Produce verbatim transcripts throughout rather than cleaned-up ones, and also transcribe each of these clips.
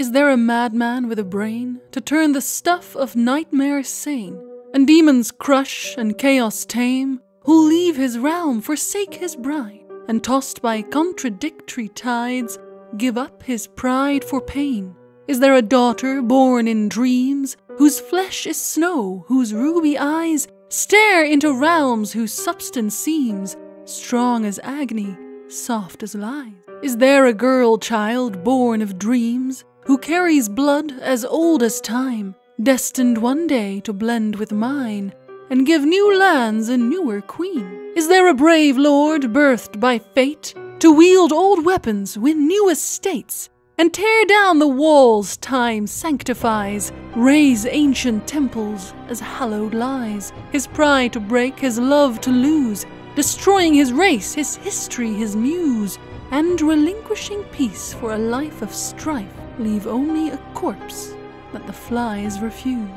Is there a madman with a brain to turn the stuff of nightmares sane, and demons crush and chaos tame, who'll leave his realm, forsake his bride, and tossed by contradictory tides, give up his pride for pain? Is there a daughter born in dreams, whose flesh is snow, whose ruby eyes stare into realms whose substance seems strong as agony, soft as lies? Is there a girl child born of dreams, who carries blood as old as time, destined one day to blend with mine, and give new lands a newer queen? Is there a brave lord birthed by fate, to wield old weapons, win new estates, and tear down the walls time sanctifies, raise ancient temples as hallowed lies, his pride to break, his love to lose, destroying his race, his history, his muse, and relinquishing peace for a life of strife, leave only a corpse that the flies refuse?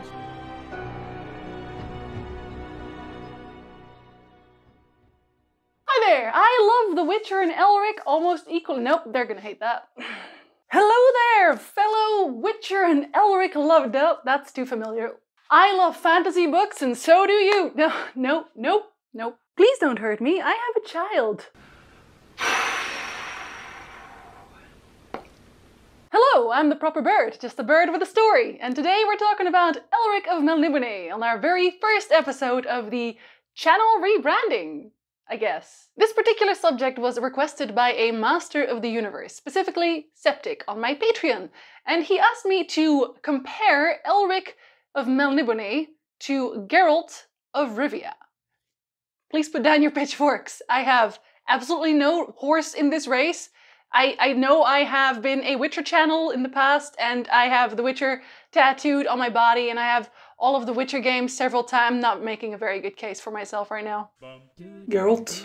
Hi there! I love The Witcher and Elric almost equally. Nope, they're gonna hate that. Hello there, fellow Witcher and Elric loved up. That's too familiar. I love fantasy books and so do you. No, no, no, no. Please don't hurt me. I have a child. Hello, I'm the proper bird, just a bird with a story. And today we're talking about Elric of Melniboné on our very first episode of the channel rebranding, I guess. This particular subject was requested by a master of the universe, specifically Septic, on my Patreon, and he asked me to compare Elric of Melniboné to Geralt of Rivia. Please put down your pitchforks. I have absolutely no horse in this race. I, I know I have been a Witcher channel in the past, and I have The Witcher tattooed on my body, and I have all of the Witcher games several times. Not making a very good case for myself right now. Geralt,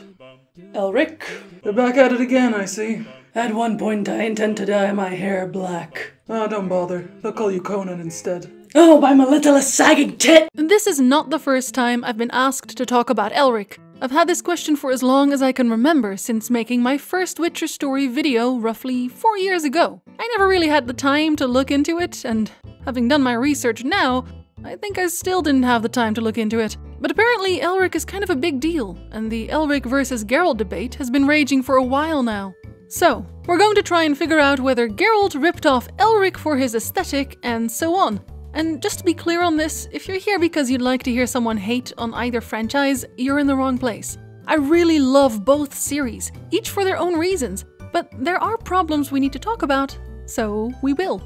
Elric, they're back at it again, I see. At one point I intend to dye my hair black. Oh, don't bother. They'll call you Conan instead. Oh, by my little sagging tit! This is not the first time I've been asked to talk about Elric. I've had this question for as long as I can remember, since making my first Witcher story video roughly four years ago. I never really had the time to look into it, and having done my research now, I think I still didn't have the time to look into it. But apparently Elric is kind of a big deal, and the Elric versus Geralt debate has been raging for a while now. So, we're going to try and figure out whether Geralt ripped off Elric for his aesthetic and so on. And just to be clear on this, if you're here because you'd like to hear someone hate on either franchise, you're in the wrong place. I really love both series, each for their own reasons, but there are problems we need to talk about, so we will.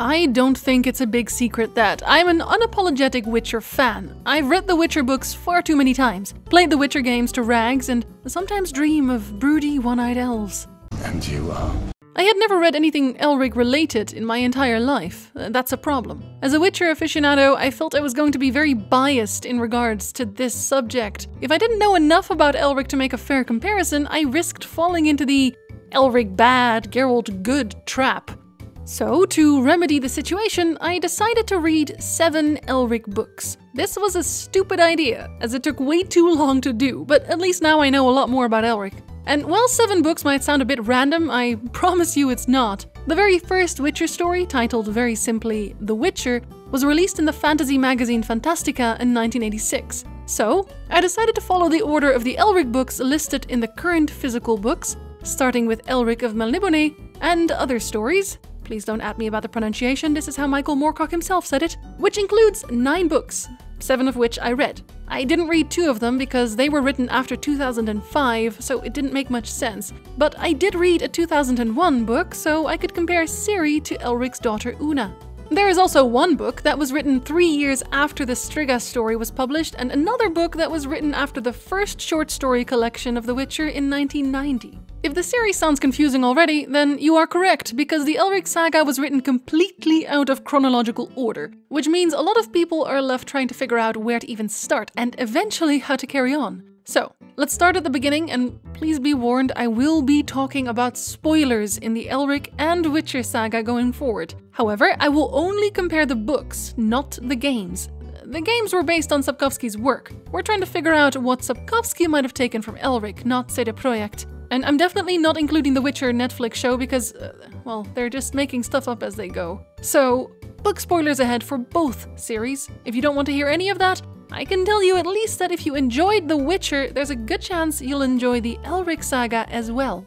I don't think it's a big secret that I'm an unapologetic Witcher fan. I've read the Witcher books far too many times, played the Witcher games to rags, and sometimes dream of broody one-eyed elves. And you are. I had never read anything Elric related in my entire life. Uh, that's a problem. As a Witcher aficionado, I felt I was going to be very biased in regards to this subject. If I didn't know enough about Elric to make a fair comparison, I risked falling into the Elric bad, Geralt good trap. So, to remedy the situation, I decided to read seven Elric books. This was a stupid idea, as it took way too long to do, but at least now I know a lot more about Elric. And while seven books might sound a bit random, I promise you it's not. The very first Witcher story, titled very simply The Witcher, was released in the fantasy magazine Fantastica in nineteen eighty-six. So, I decided to follow the order of the Elric books listed in the current physical books, starting with Elric of Melniboné and other stories. Please don't at me about the pronunciation, this is how Michael Moorcock himself said it, which includes nine books, seven of which I read. I didn't read two of them because they were written after two thousand five, so it didn't make much sense. But I did read a two thousand one book, so I could compare Ciri to Elric's daughter Una. There is also one book that was written three years after the Striga story was published, and another book that was written after the first short story collection of The Witcher in nineteen ninety. If the series sounds confusing already, then you are correct, because the Elric saga was written completely out of chronological order, which means a lot of people are left trying to figure out where to even start, and eventually how to carry on. So, let's start at the beginning, and please be warned, I will be talking about spoilers in the Elric and Witcher saga going forward. However, I will only compare the books, not the games. The games were based on Sapkowski's work. We're trying to figure out what Sapkowski might have taken from Elric, not C D Projekt. And I'm definitely not including the Witcher Netflix show because, uh, well, they're just making stuff up as they go. So, book spoilers ahead for both series. If you don't want to hear any of that, I can tell you at least that if you enjoyed The Witcher, there's a good chance you'll enjoy the Elric saga as well.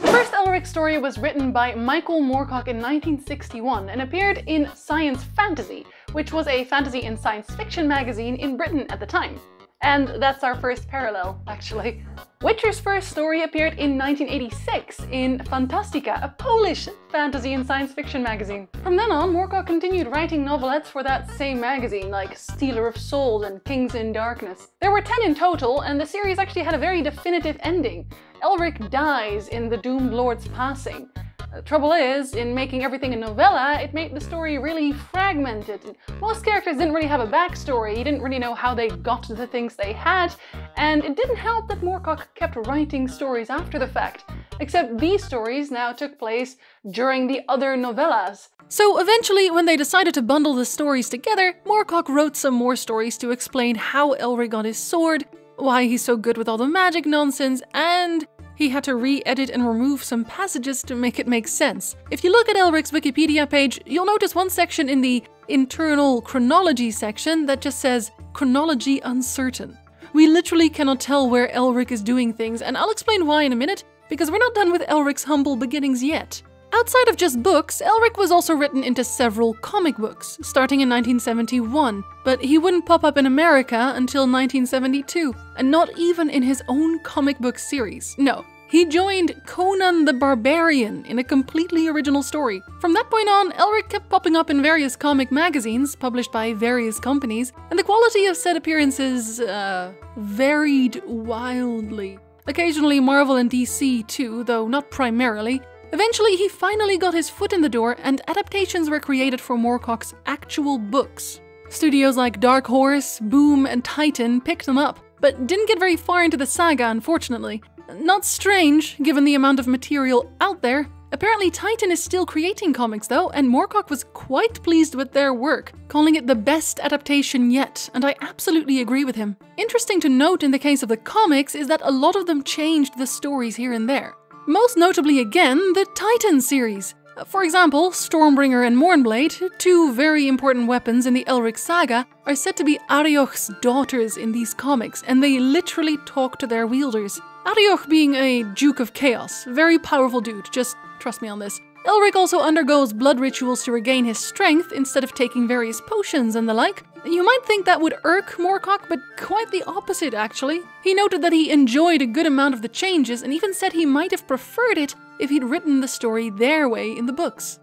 The first Elric story was written by Michael Moorcock in nineteen sixty-one and appeared in Science Fantasy, which was a fantasy and science fiction magazine in Britain at the time. And that's our first parallel, actually. Witcher's first story appeared in nineteen eighty-six in Fantastica, a Polish fantasy and science fiction magazine. From then on, Moorcock continued writing novelettes for that same magazine, like Stealer of Souls and Kings in Darkness. There were ten in total, and the series actually had a very definitive ending. Elric dies in the Doomed Lord's passing. The trouble is, in making everything a novella, it made the story really fragmented. Most characters didn't really have a backstory, you didn't really know how they got to the things they had, and it didn't help that Moorcock kept writing stories after the fact. Except these stories now took place during the other novellas. So eventually, when they decided to bundle the stories together, Moorcock wrote some more stories to explain how Elric got his sword, why he's so good with all the magic nonsense, and he had to re-edit and remove some passages to make it make sense. If you look at Elric's Wikipedia page, you'll notice one section in the internal chronology section that just says, chronology uncertain. We literally cannot tell where Elric is doing things, and I'll explain why in a minute, because we're not done with Elric's humble beginnings yet. Outside of just books, Elric was also written into several comic books, starting in nineteen seventy-one, but he wouldn't pop up in America until nineteen seventy-two, and not even in his own comic book series. No, he joined Conan the Barbarian in a completely original story. From that point on, Elric kept popping up in various comic magazines published by various companies, and the quality of said appearances, uh, varied wildly. Occasionally Marvel and D C too, though not primarily. Eventually, he finally got his foot in the door, and adaptations were created for Moorcock's actual books. Studios like Dark Horse, Boom, and Titan picked them up, but didn't get very far into the saga, unfortunately. Not strange, given the amount of material out there. Apparently, Titan is still creating comics, though, and Moorcock was quite pleased with their work, calling it the best adaptation yet, and I absolutely agree with him. Interesting to note in the case of the comics is that a lot of them changed the stories here and there. Most notably again, the Titan series. For example, Stormbringer and Mournblade, two very important weapons in the Elric saga, are said to be Arioch's daughters in these comics, and they literally talk to their wielders. Arioch being a Duke of Chaos, very powerful dude, just trust me on this. Elric also undergoes blood rituals to regain his strength instead of taking various potions and the like. You might think that would irk Moorcock, but quite the opposite, actually. He noted that he enjoyed a good amount of the changes and even said he might have preferred it if he'd written the story their way in the books.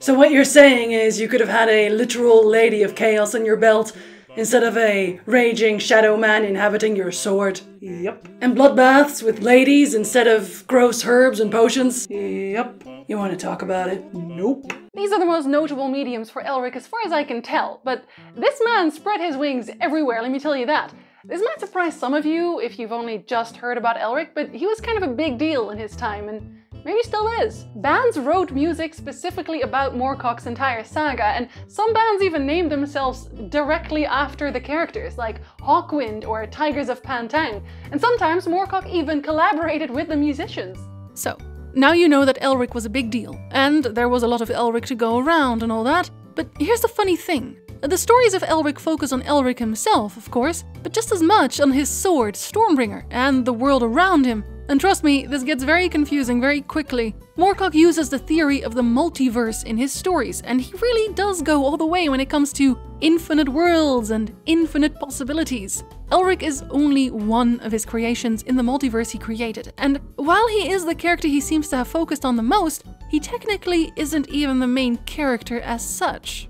So what you're saying is you could have had a literal Lady of Chaos in your belt instead of a raging shadow man inhabiting your sword. Yep. And bloodbaths with ladies instead of gross herbs and potions. Yep. You want to talk about it? Nope. These are the most notable mediums for Elric as far as I can tell, but this man spread his wings everywhere, let me tell you that. This might surprise some of you if you've only just heard about Elric, but he was kind of a big deal in his time, and maybe still is. Bands wrote music specifically about Moorcock's entire saga, and some bands even named themselves directly after the characters, like Hawkwind or Tigers of Pantang, and sometimes Moorcock even collaborated with the musicians. So, now you know that Elric was a big deal, and there was a lot of Elric to go around and all that, but here's the funny thing. The stories of Elric focus on Elric himself, of course, but just as much on his sword, Stormbringer, and the world around him. And trust me, this gets very confusing very quickly. Moorcock uses the theory of the multiverse in his stories, and he really does go all the way when it comes to infinite worlds and infinite possibilities. Elric is only one of his creations in the multiverse he created, and while he is the character he seems to have focused on the most, he technically isn't even the main character as such.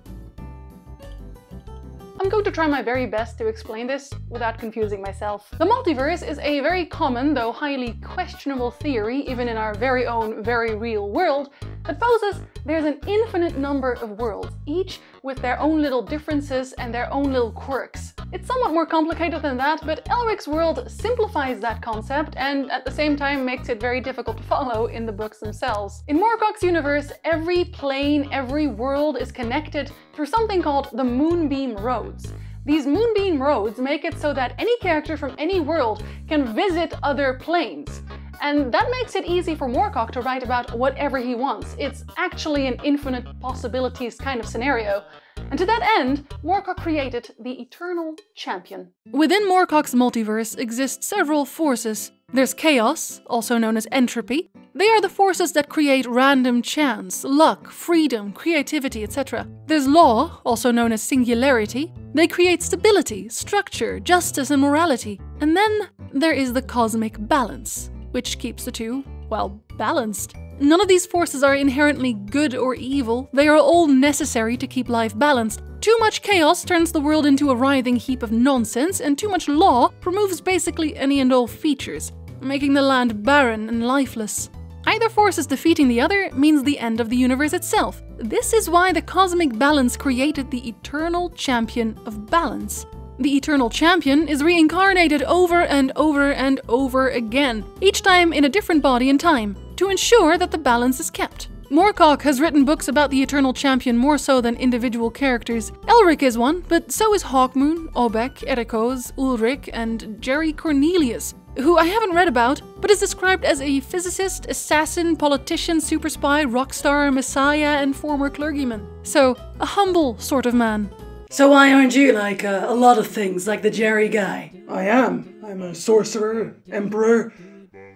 I'm going to try my very best to explain this without confusing myself. The multiverse is a very common, though highly questionable theory, even in our very own, very real world, that poses there's an infinite number of worlds, each with their own little differences and their own little quirks. It's somewhat more complicated than that, but Elric's world simplifies that concept and at the same time makes it very difficult to follow in the books themselves. In Moorcock's universe, every plane, every world is connected through something called the Moonbeam Roads. These Moonbeam Roads make it so that any character from any world can visit other planes. And that makes it easy for Moorcock to write about whatever he wants. It's actually an infinite possibilities kind of scenario. And to that end, Moorcock created the Eternal Champion. Within Moorcock's multiverse exist several forces. There's chaos, also known as entropy. They are the forces that create random chance, luck, freedom, creativity, et cetera. There's law, also known as singularity. They create stability, structure, justice, and morality. And then there is the cosmic balance, which keeps the two, well, balanced. None of these forces are inherently good or evil, they are all necessary to keep life balanced. Too much chaos turns the world into a writhing heap of nonsense, and too much law removes basically any and all features, making the land barren and lifeless. Either force is defeating the other means the end of the universe itself. This is why the cosmic balance created the Eternal Champion of Balance. The Eternal Champion is reincarnated over and over and over again, each time in a different body and time, to ensure that the balance is kept. Moorcock has written books about the Eternal Champion more so than individual characters. Elric is one, but so is Hawkmoon, Obek, Erikoz, Ulrich, and Jerry Cornelius, who I haven't read about, but is described as a physicist, assassin, politician, super spy, rock star, messiah, and former clergyman. So, a humble sort of man. So why aren't you like uh, a lot of things, like the Jerry guy? I am. I'm a sorcerer, emperor,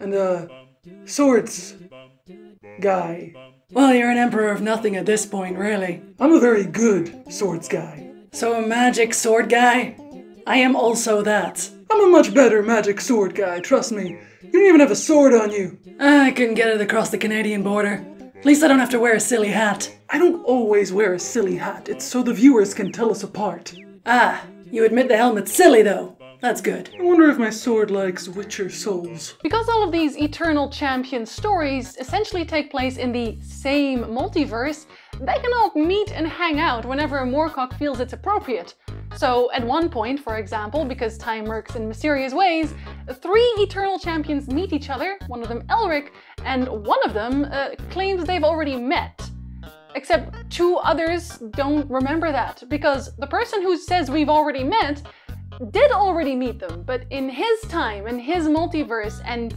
and a swords guy. Well, you're an emperor of nothing at this point, really. I'm a very good swords guy. So a magic sword guy? I am also that. I'm a much better magic sword guy, trust me. You don't even have a sword on you. I couldn't get it across the Canadian border. At least I don't have to wear a silly hat. I don't always wear a silly hat, it's so the viewers can tell us apart. Ah, you admit the helmet's silly though. That's good. I wonder if my sword likes Witcher souls. Because all of these Eternal Champion stories essentially take place in the same multiverse, they can all meet and hang out whenever Moorcock feels it's appropriate. So at one point, for example, because time works in mysterious ways, three Eternal Champions meet each other, one of them Elric, and one of them uh, claims they've already met. Except two others don't remember that, because the person who says we've already met did already meet them, but in his time, in his multiverse, and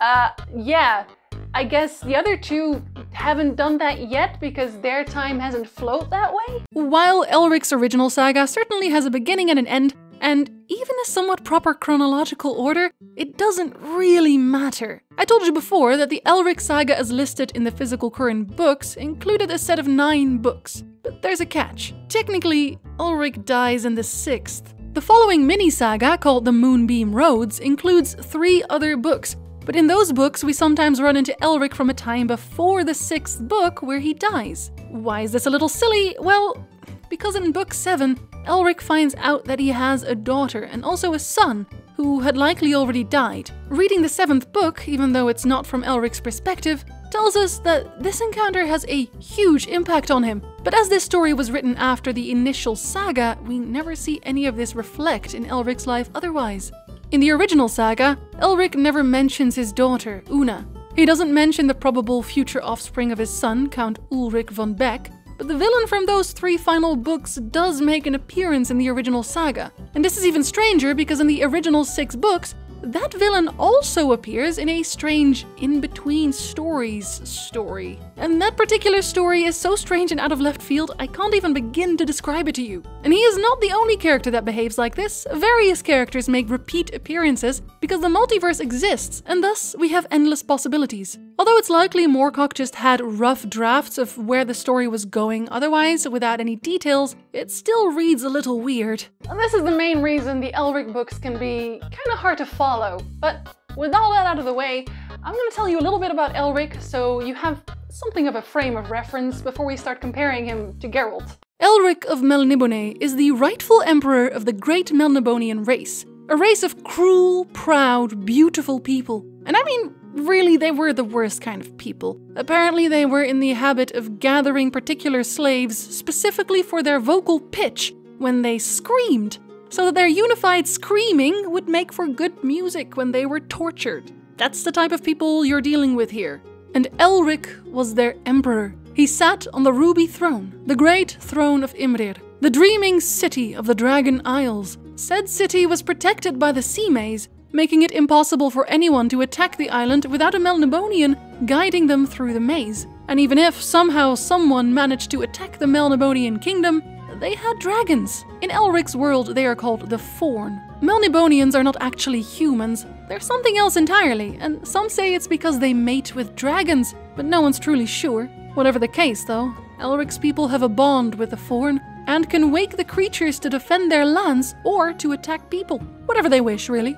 uh, yeah, I guess the other two haven't done that yet because their time hasn't flowed that way? While Elric's original saga certainly has a beginning and an end, and even a somewhat proper chronological order, it doesn't really matter. I told you before that the Elric saga as listed in the physical current books included a set of nine books, but there's a catch. Technically, Elric dies in the sixth. The following mini-saga, called the Moonbeam Roads, includes three other books, but in those books we sometimes run into Elric from a time before the sixth book where he dies. Why is this a little silly? Well, because in book seven, Elric finds out that he has a daughter and also a son, who had likely already died. Reading the seventh book, even though it's not from Elric's perspective, tells us that this encounter has a huge impact on him. But as this story was written after the initial saga, we never see any of this reflect in Elric's life otherwise. In the original saga, Elric never mentions his daughter, Una. He doesn't mention the probable future offspring of his son, Count Ulrich von Beck, but the villain from those three final books does make an appearance in the original saga. And this is even stranger because in the original six books, that villain also appears in a strange in-between stories story. And that particular story is so strange and out of left field, I can't even begin to describe it to you. And he is not the only character that behaves like this. Various characters make repeat appearances because the multiverse exists, and thus we have endless possibilities. Although it's likely Moorcock just had rough drafts of where the story was going otherwise, without any details, it still reads a little weird. And this is the main reason the Elric books can be kind of hard to follow. But with all that out of the way, I'm going to tell you a little bit about Elric so you have something of a frame of reference before we start comparing him to Geralt. Elric of Melniboné is the rightful emperor of the great Melnibonean race, a race of cruel, proud, beautiful people. And I mean, really, they were the worst kind of people. Apparently, they were in the habit of gathering particular slaves specifically for their vocal pitch when they screamed, so that their unified screaming would make for good music when they were tortured. That's the type of people you're dealing with here. And Elric was their emperor. He sat on the ruby throne, the great throne of Imrryr, the dreaming city of the Dragon Isles. Said city was protected by the sea maze, making it impossible for anyone to attack the island without a Melnibonean guiding them through the maze. And even if somehow someone managed to attack the Melnibonean kingdom, they had dragons. In Elric's world, they are called the Phoorn. Melniboneans are not actually humans, they're something else entirely, and some say it's because they mate with dragons, but no one's truly sure. Whatever the case, though, Elric's people have a bond with the Phoorn and can wake the creatures to defend their lands or to attack people. Whatever they wish, really.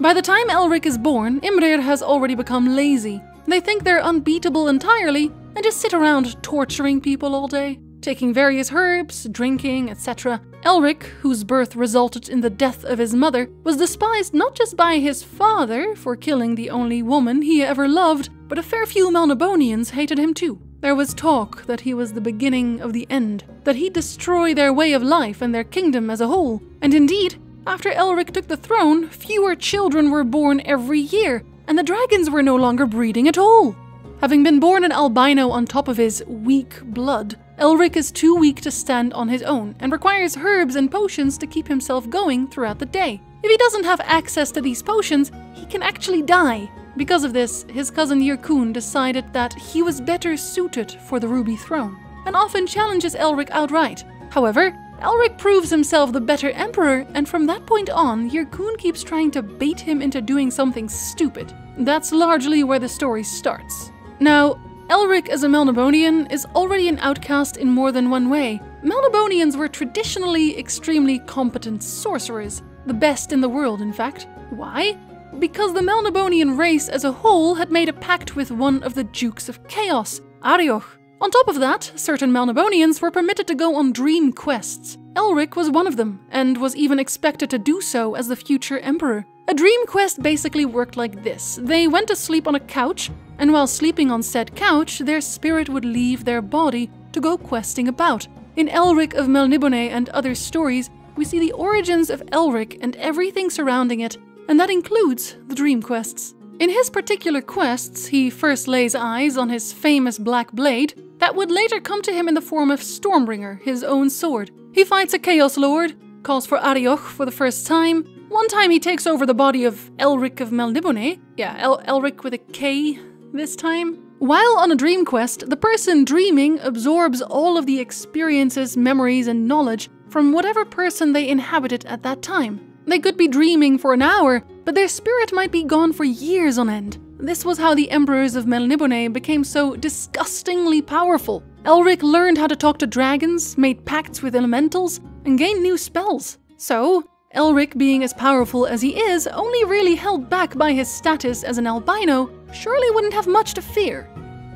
By the time Elric is born, Imrryr has already become lazy. They think they're unbeatable entirely and just sit around torturing people all day, taking various herbs, drinking, et cetera. Elric, whose birth resulted in the death of his mother, was despised not just by his father for killing the only woman he ever loved, but a fair few Melniboneans hated him too. There was talk that he was the beginning of the end, that he'd destroy their way of life and their kingdom as a whole. And indeed, after Elric took the throne, fewer children were born every year, and the dragons were no longer breeding at all. Having been born an albino on top of his weak blood, Elric is too weak to stand on his own and requires herbs and potions to keep himself going throughout the day. If he doesn't have access to these potions, he can actually die. Because of this, his cousin Yyrkoon decided that he was better suited for the Ruby Throne, and often challenges Elric outright. However, Elric proves himself the better emperor, and from that point on, Yyrkoon keeps trying to bait him into doing something stupid. That's largely where the story starts. Now, Elric as a Melnibonean is already an outcast in more than one way. Melniboneans were traditionally extremely competent sorcerers, the best in the world, in fact. Why? Because the Melnibonean race as a whole had made a pact with one of the Dukes of Chaos, Arioch. On top of that, certain Melniboneans were permitted to go on dream quests. Elric was one of them, and was even expected to do so as the future emperor. A dream quest basically worked like this. They went to sleep on a couch, and while sleeping on said couch, their spirit would leave their body to go questing about. In Elric of Melniboné and other stories, we see the origins of Elric and everything surrounding it, and that includes the dream quests. In his particular quests, he first lays eyes on his famous black blade that would later come to him in the form of Stormbringer, his own sword. He fights a Chaos Lord, calls for Arioch for the first time. One time he takes over the body of Elric of Melniboné, yeah, El Elric with a K this time. While on a dream quest, the person dreaming absorbs all of the experiences, memories, and knowledge from whatever person they inhabited at that time. They could be dreaming for an hour, but their spirit might be gone for years on end. This was how the emperors of Melniboné became so disgustingly powerful. Elric learned how to talk to dragons, made pacts with elementals, and gained new spells. So, Elric, being as powerful as he is, only really held back by his status as an albino, surely wouldn't have much to fear.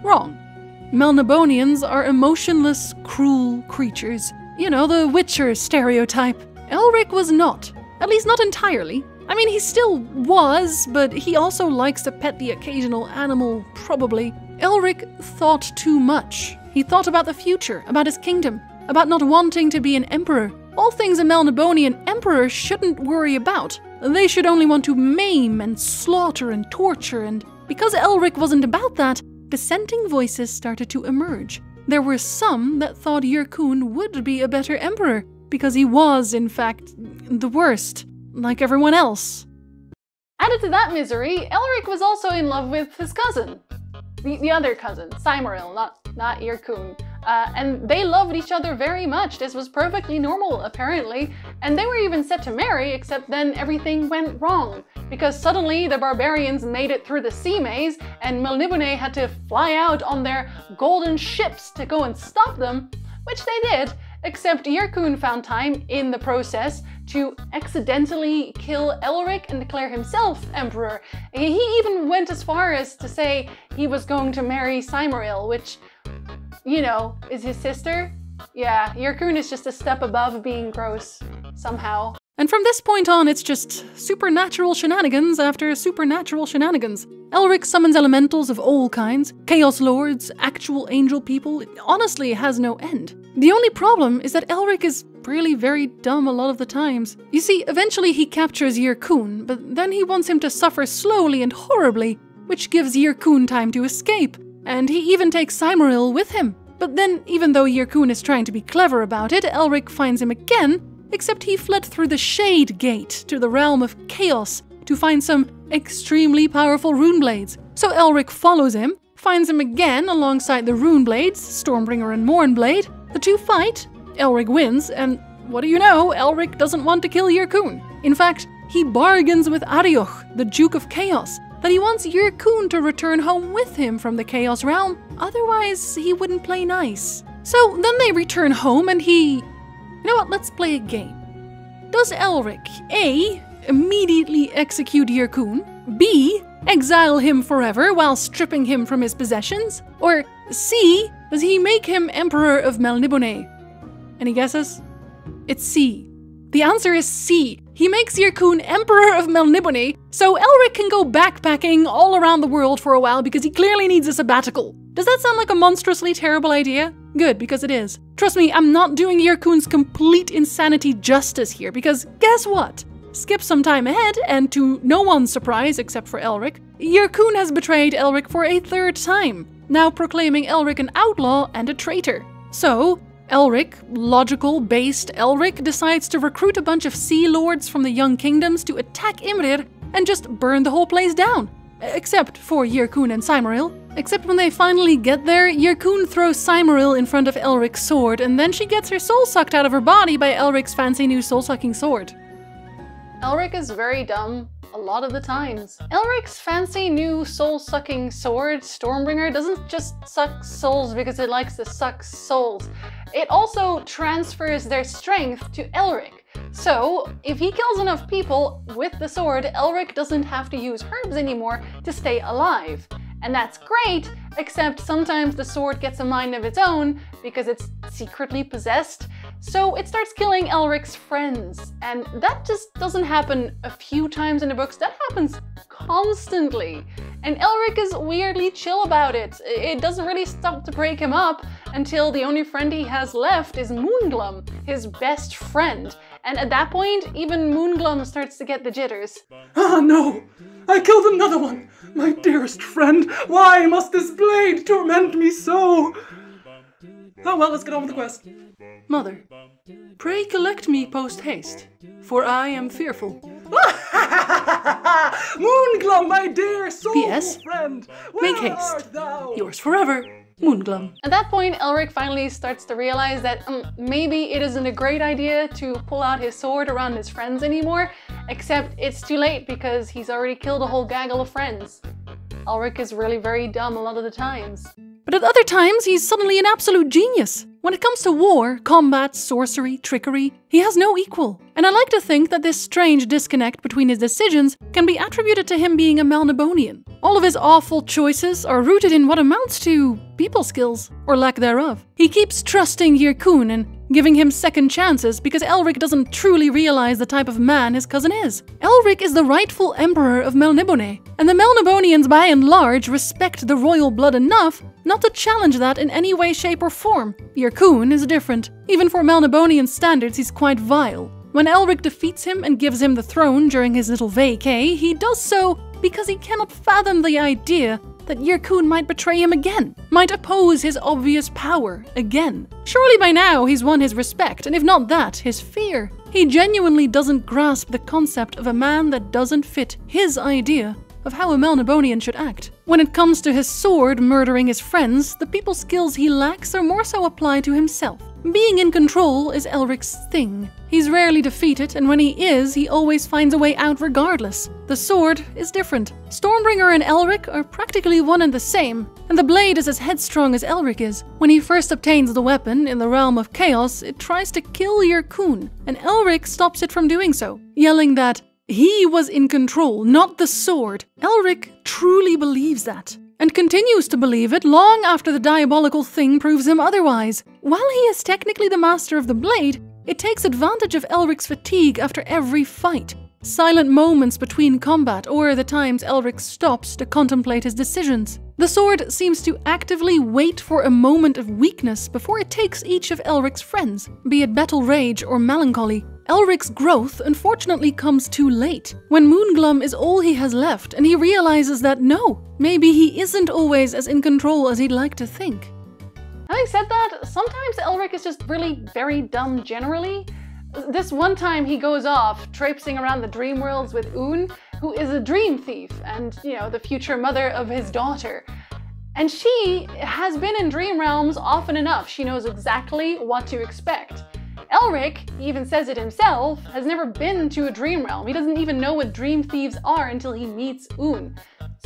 Wrong. Melniboneans are emotionless, cruel creatures. You know, the Witcher stereotype. Elric was not. At least not entirely. I mean, he still was, but he also likes to pet the occasional animal, probably. Elric thought too much. He thought about the future, about his kingdom, about not wanting to be an emperor. All things a Melnibonean emperor shouldn't worry about. They should only want to maim and slaughter and torture, and because Elric wasn't about that, dissenting voices started to emerge. There were some that thought Yyrkoon would be a better emperor, because he was, in fact, the worst, like everyone else. Added to that misery, Elric was also in love with his cousin. The, the other cousin, Cymoril, not, not Yyrkoon. Uh, and they loved each other very much. This was perfectly normal, apparently. And they were even set to marry, except then everything went wrong. Because suddenly the barbarians made it through the sea maze, and Melniboné had to fly out on their golden ships to go and stop them, which they did. Except Yyrkoon found time in the process to accidentally kill Elric and declare himself emperor. He even went as far as to say he was going to marry Cymoril, which, you know, is his sister. Yeah, Yyrkoon is just a step above being gross, somehow. And from this point on, it's just supernatural shenanigans after supernatural shenanigans. Elric summons elementals of all kinds, Chaos Lords, actual angel people. It honestly has no end. The only problem is that Elric is really very dumb a lot of the times. You see, eventually he captures Yyrkoon, but then he wants him to suffer slowly and horribly, which gives Yyrkoon time to escape, and he even takes Cymoril with him. But then, even though Yyrkoon is trying to be clever about it, Elric finds him again, except he fled through the Shade Gate to the realm of Chaos to find some extremely powerful runeblades. So Elric follows him, finds him again alongside the runeblades, Stormbringer and Mournblade. The two fight, Elric wins, and what do you know, Elric doesn't want to kill Yyrkoon. In fact, he bargains with Arioch, the Duke of Chaos, that he wants Yyrkoon to return home with him from the Chaos Realm, otherwise he wouldn't play nice. So then they return home and he... You know what, let's play a game. Does Elric A. immediately execute Yyrkoon, B. exile him forever while stripping him from his possessions, or C. does he make him Emperor of Melniboné? Any guesses? It's C. The answer is C. He makes Yyrkoon Emperor of Melniboné, so Elric can go backpacking all around the world for a while because he clearly needs a sabbatical. Does that sound like a monstrously terrible idea? Good, because it is. Trust me, I'm not doing Yyrkoon's complete insanity justice here, because guess what? Skip some time ahead, and to no one's surprise except for Elric, Yyrkoon has betrayed Elric for a third time, now proclaiming Elric an outlaw and a traitor. So, Elric, logical-based Elric, decides to recruit a bunch of sea lords from the Young Kingdoms to attack Imrryr and just burn the whole place down. Except for Yyrkoon and Cymoril. Except when they finally get there, Yyrkoon throws Cymoril in front of Elric's sword, and then she gets her soul sucked out of her body by Elric's fancy new soul-sucking sword. Elric is very dumb a lot of the times. Elric's fancy new soul-sucking sword, Stormbringer, doesn't just suck souls because it likes to suck souls. It also transfers their strength to Elric. So, if he kills enough people with the sword, Elric doesn't have to use herbs anymore to stay alive. And that's great, except sometimes the sword gets a mind of its own because it's secretly possessed. So it starts killing Elric's friends. And that just doesn't happen a few times in the books, that happens constantly. And Elric is weirdly chill about it. It doesn't really stop to break him up until the only friend he has left is Moonglum, his best friend. And at that point, even Moonglum starts to get the jitters. Ah no! I killed another one! My dearest friend, why must this blade torment me so? Oh well, let's get on with the quest. Mother, pray collect me post-haste, for I am fearful. Moonglum, my dear soul friend! Make haste. Yours forever, Moonglum. At that point, Elric finally starts to realize that um, maybe it isn't a great idea to pull out his sword around his friends anymore, except it's too late because he's already killed a whole gaggle of friends. Elric is really very dumb a lot of the times. But at other times, he's suddenly an absolute genius. When it comes to war, combat, sorcery, trickery, he has no equal. And I like to think that this strange disconnect between his decisions can be attributed to him being a Melnibonean. All of his awful choices are rooted in what amounts to people skills, or lack thereof. He keeps trusting Yyrkoon and giving him second chances because Elric doesn't truly realize the type of man his cousin is. Elric is the rightful Emperor of Melniboné, and the Melniboneans by and large respect the royal blood enough not to challenge that in any way, shape or form. Yyrkoon is different. Even for Melnibonean standards, he's quite vile. When Elric defeats him and gives him the throne during his little vacay, he does so because he cannot fathom the idea that Yyrkoon might betray him again, might oppose his obvious power again. Surely by now he's won his respect, and if not that, his fear. He genuinely doesn't grasp the concept of a man that doesn't fit his idea of how a Melnibonean should act. When it comes to his sword murdering his friends, the people skills he lacks are more so applied to himself. Being in control is Elric's thing. He's rarely defeated, and when he is, he always finds a way out regardless. The sword is different. Stormbringer and Elric are practically one and the same, and the blade is as headstrong as Elric is. When he first obtains the weapon in the realm of chaos, it tries to kill Yyrkoon, and Elric stops it from doing so, yelling that he was in control, not the sword. Elric truly believes that, and continues to believe it long after the diabolical thing proves him otherwise. While he is technically the master of the blade, it takes advantage of Elric's fatigue after every fight, silent moments between combat, or the times Elric stops to contemplate his decisions. The sword seems to actively wait for a moment of weakness before it takes each of Elric's friends, be it battle rage or melancholy. Elric's growth unfortunately comes too late, when Moonglum is all he has left and he realizes that no, maybe he isn't always as in control as he'd like to think. Having said that, sometimes Elric is just really very dumb generally. This one time he goes off traipsing around the dream worlds with Oone, who is a dream thief and, you know, the future mother of his daughter. And she has been in dream realms often enough, she knows exactly what to expect. Elric, he even says it himself, has never been to a dream realm. He doesn't even know what dream thieves are until he meets Oone.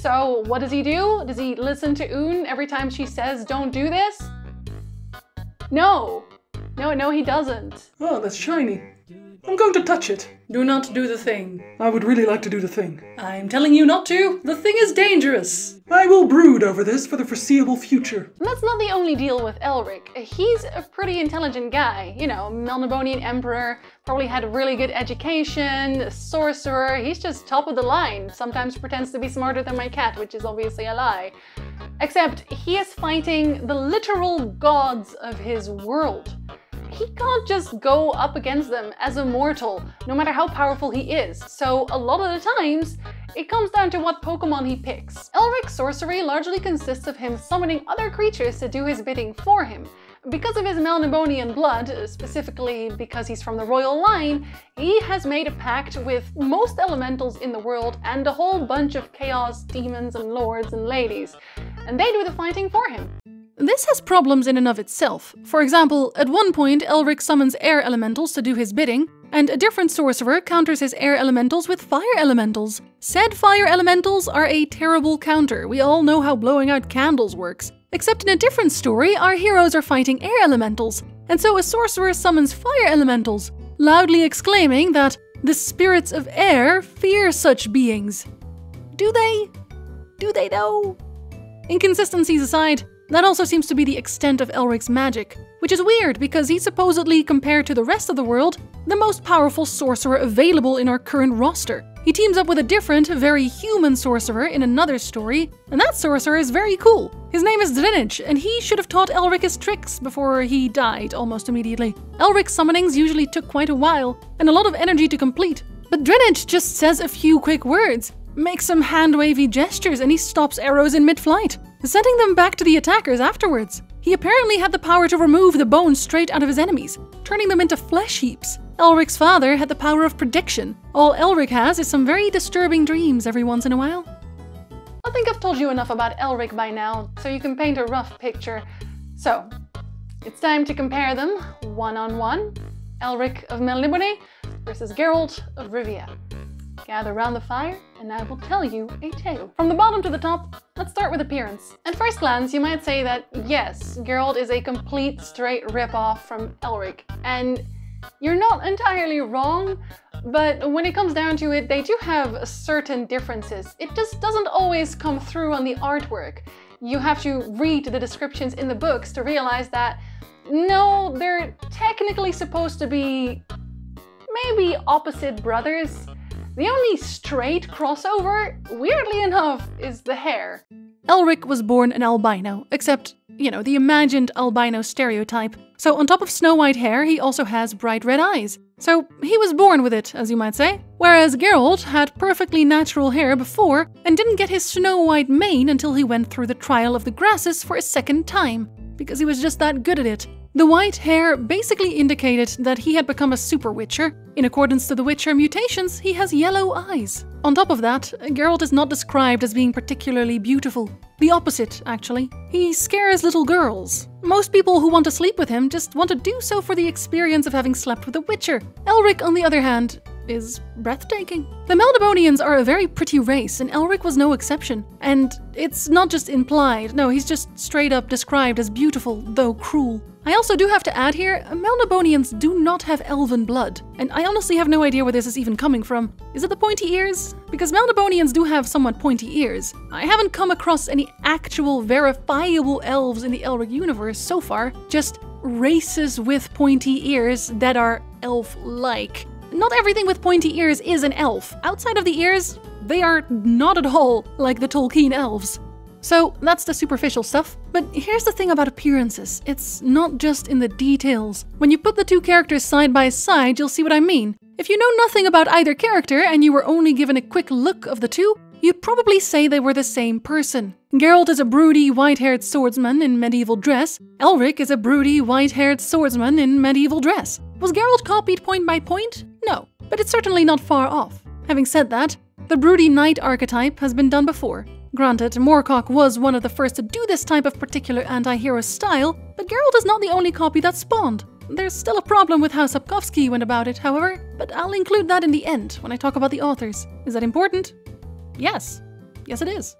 So what does he do? Does he listen to Oone every time she says, don't do this? No. No, no, he doesn't. Oh, that's shiny. I'm going to touch it. Do not do the thing. I would really like to do the thing. I'm telling you not to. The thing is dangerous. I will brood over this for the foreseeable future. And that's not the only deal with Elric. He's a pretty intelligent guy. You know, Melnibonean emperor, probably had a really good education, a sorcerer. He's just top of the line. Sometimes pretends to be smarter than my cat, which is obviously a lie. Except he is fighting the literal gods of his world. He can't just go up against them as a mortal, no matter how powerful he is. So a lot of the times, it comes down to what Pokemon he picks. Elric's sorcery largely consists of him summoning other creatures to do his bidding for him. Because of his Melnibonean blood, specifically because he's from the royal line, he has made a pact with most elementals in the world and a whole bunch of chaos demons and lords and ladies, and they do the fighting for him. This has problems in and of itself. For example, at one point Elric summons air elementals to do his bidding, and a different sorcerer counters his air elementals with fire elementals. Said fire elementals are a terrible counter, we all know how blowing out candles works. Except in a different story, our heroes are fighting air elementals, and so a sorcerer summons fire elementals, loudly exclaiming that the spirits of air fear such beings. Do they? Do they though? Inconsistencies aside, that also seems to be the extent of Elric's magic, which is weird because he's supposedly, compared to the rest of the world, the most powerful sorcerer available in our current roster. He teams up with a different, very human sorcerer in another story, and that sorcerer is very cool. His name is Drenich, and he should have taught Elric his tricks before he died almost immediately. Elric's summonings usually took quite a while, and a lot of energy to complete, but Drenich just says a few quick words, makes some hand-wavy gestures, and he stops arrows in mid-flight, sending them back to the attackers afterwards. He apparently had the power to remove the bones straight out of his enemies, turning them into flesh heaps. Elric's father had the power of prediction. All Elric has is some very disturbing dreams every once in a while. I think I've told you enough about Elric by now, so you can paint a rough picture. So, it's time to compare them one-on-one. Elric of Melniboné versus Geralt of Rivia. Gather round the fire, and I will tell you a tale. From the bottom to the top, let's start with appearance. At first glance, you might say that, yes, Geralt is a complete straight ripoff from Elric. And you're not entirely wrong, but when it comes down to it, they do have certain differences. It just doesn't always come through on the artwork. You have to read the descriptions in the books to realize that, no, they're technically supposed to be maybe opposite brothers. The only straight crossover, weirdly enough, is the hair. Elric was born an albino, except, you know, the imagined albino stereotype. So on top of snow-white hair, he also has bright red eyes. So he was born with it, as you might say. Whereas Geralt had perfectly natural hair before and didn't get his snow-white mane until he went through the Trial of the Grasses for a second time, because he was just that good at it. The white hair basically indicated that he had become a super witcher. In accordance to the Witcher mutations, he has yellow eyes. On top of that, Geralt is not described as being particularly beautiful. The opposite, actually. He scares little girls. Most people who want to sleep with him just want to do so for the experience of having slept with a witcher. Elric, on the other hand, is breathtaking. The Melniboneans are a very pretty race, and Elric was no exception. And it's not just implied, no, he's just straight up described as beautiful, though cruel. I also do have to add here, Melniboneans do not have elven blood, and I honestly have no idea where this is even coming from. Is it the pointy ears? Because Melniboneans do have somewhat pointy ears. I haven't come across any actual verifiable elves in the Elric universe so far, just races with pointy ears that are elf-like. Not everything with pointy ears is an elf. Outside of the ears, they are not at all like the Tolkien elves. So that's the superficial stuff. But here's the thing about appearances. It's not just in the details. When you put the two characters side by side, you'll see what I mean. If you know nothing about either character and you were only given a quick look of the two, you'd probably say they were the same person. Geralt is a broody, white-haired swordsman in medieval dress. Elric is a broody, white-haired swordsman in medieval dress. Was Geralt copied point by point? No, but it's certainly not far off. Having said that, the broody knight archetype has been done before. Granted, Moorcock was one of the first to do this type of particular anti-hero style, but Geralt is not the only copy that spawned. There's still a problem with how Sapkowski went about it, however, but I'll include that in the end when I talk about the authors. Is that important? Yes. Yes it is.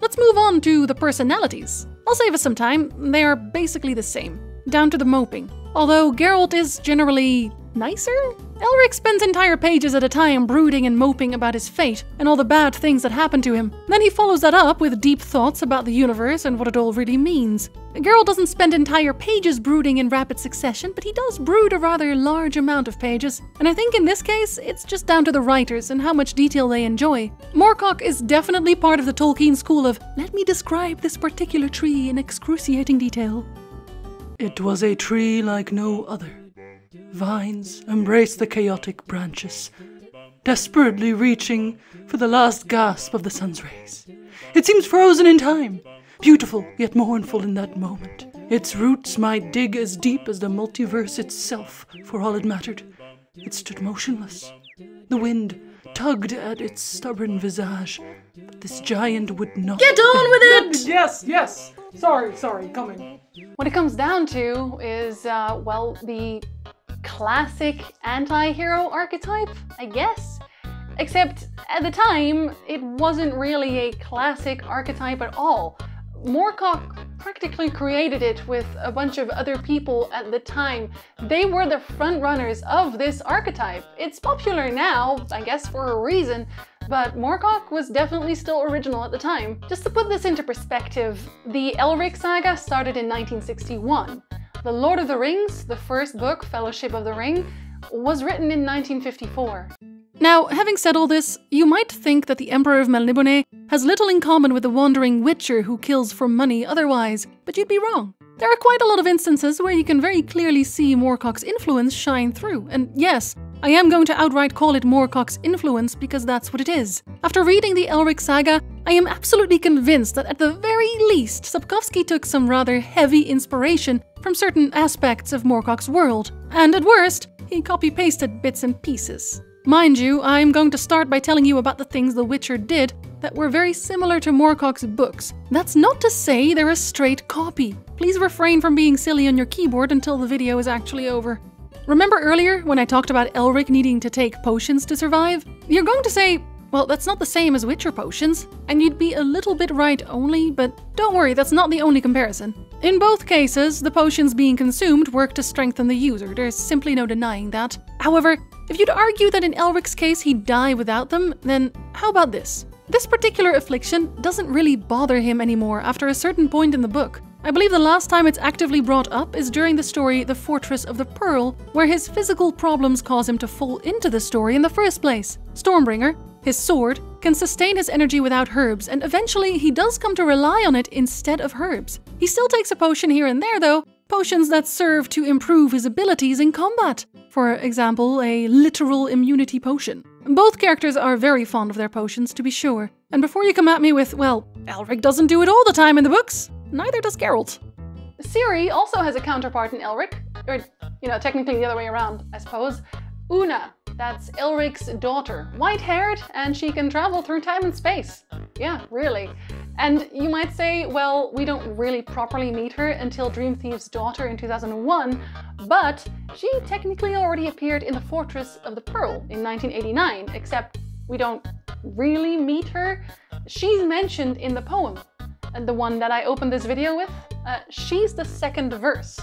Let's move on to the personalities. I'll save us some time, they are basically the same, down to the moping. Although Geralt is generally nicer? Elric spends entire pages at a time brooding and moping about his fate and all the bad things that happen to him. Then he follows that up with deep thoughts about the universe and what it all really means. Geralt doesn't spend entire pages brooding in rapid succession, but he does brood a rather large amount of pages, and I think in this case it's just down to the writers and how much detail they enjoy. Moorcock is definitely part of the Tolkien school of, let me describe this particular tree in excruciating detail. It was a tree like no other. Vines embraced the chaotic branches, desperately reaching for the last gasp of the sun's rays. It seems frozen in time, beautiful yet mournful in that moment. Its roots might dig as deep as the multiverse itself, for all it mattered. It stood motionless. The wind tugged at its stubborn visage, but this giant would not- Get on with it! Yes, yes! Sorry, sorry, coming. What it comes down to is, uh, well, the classic anti-hero archetype, I guess. Except at the time, it wasn't really a classic archetype at all. Moorcock practically created it with a bunch of other people at the time. They were the front runners of this archetype. It's popular now, I guess for a reason, but Moorcock was definitely still original at the time. Just to put this into perspective, the Elric saga started in nineteen sixty-one. The Lord of the Rings, the first book, Fellowship of the Ring, was written in nineteen fifty-four. Now, having said all this, you might think that the Emperor of Melniboné has little in common with the wandering witcher who kills for money otherwise, but you'd be wrong. There are quite a lot of instances where you can very clearly see Moorcock's influence shine through, and yes, I am going to outright call it Moorcock's influence because that's what it is. After reading the Elric saga, I am absolutely convinced that at the very least, Sapkowski took some rather heavy inspiration from certain aspects of Moorcock's world, and at worst, he copy-pasted bits and pieces. Mind you, I'm going to start by telling you about the things The Witcher did that were very similar to Moorcock's books. That's not to say they're a straight copy. Please refrain from being silly on your keyboard until the video is actually over. Remember earlier when I talked about Elric needing to take potions to survive? You're going to say, well, that's not the same as Witcher potions, and you'd be a little bit right only, but don't worry, that's not the only comparison. In both cases, the potions being consumed work to strengthen the user, there's simply no denying that. However, if you'd argue that in Elric's case he'd die without them, then how about this? This particular affliction doesn't really bother him anymore after a certain point in the book. I believe the last time it's actively brought up is during the story The Fortress of the Pearl, where his physical problems cause him to fall into the story in the first place. Stormbringer, his sword, can sustain his energy without herbs, and eventually he does come to rely on it instead of herbs. He still takes a potion here and there though, potions that serve to improve his abilities in combat. For example, a literal immunity potion. Both characters are very fond of their potions, to be sure. And before you come at me with, well, Elric doesn't do it all the time in the books, neither does Geralt. Ciri also has a counterpart in Elric, or, you know, technically the other way around, I suppose. Una, that's Elric's daughter, white-haired, and she can travel through time and space. Yeah, really. And you might say, well, we don't really properly meet her until Dream Thief's Daughter in two thousand one, but she technically already appeared in The Fortress of the Pearl in nineteen eighty-nine, except we don't really meet her. She's mentioned in the poem, and the one that I opened this video with, uh, she's the second verse.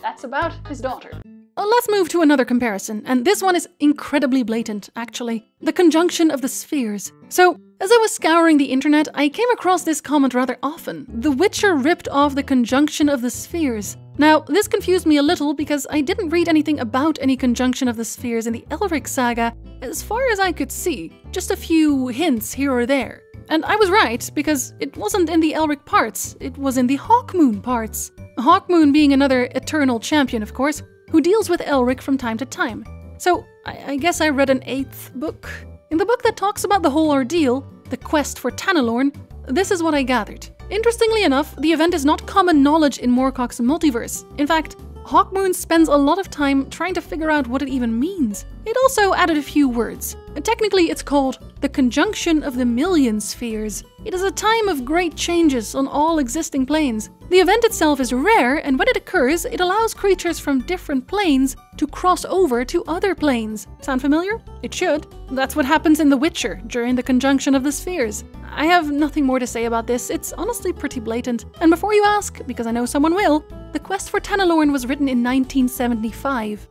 That's about his daughter. Let's move to another comparison, and this one is incredibly blatant, actually. The conjunction of the spheres. So, as I was scouring the internet, I came across this comment rather often. The Witcher ripped off the conjunction of the spheres. Now, this confused me a little because I didn't read anything about any conjunction of the spheres in the Elric saga, as far as I could see. Just a few hints here or there. And I was right, because it wasn't in the Elric parts, it was in the Hawkmoon parts. Hawkmoon being another Eternal Champion, of course, who deals with Elric from time to time. So, I, I guess I read an eighth book. In the book that talks about the whole ordeal, the quest for Tanelorn, this is what I gathered. Interestingly enough, the event is not common knowledge in Moorcock's multiverse. In fact, Hawkmoon spends a lot of time trying to figure out what it even means. It also added a few words. And technically, it's called the Conjunction of the Million Spheres. It is a time of great changes on all existing planes. The event itself is rare, and when it occurs, it allows creatures from different planes to cross over to other planes. Sound familiar? It should. That's what happens in The Witcher during the Conjunction of the Spheres. I have nothing more to say about this, it's honestly pretty blatant. And before you ask, because I know someone will, the quest for Tanelorn was written in nineteen seventy-five.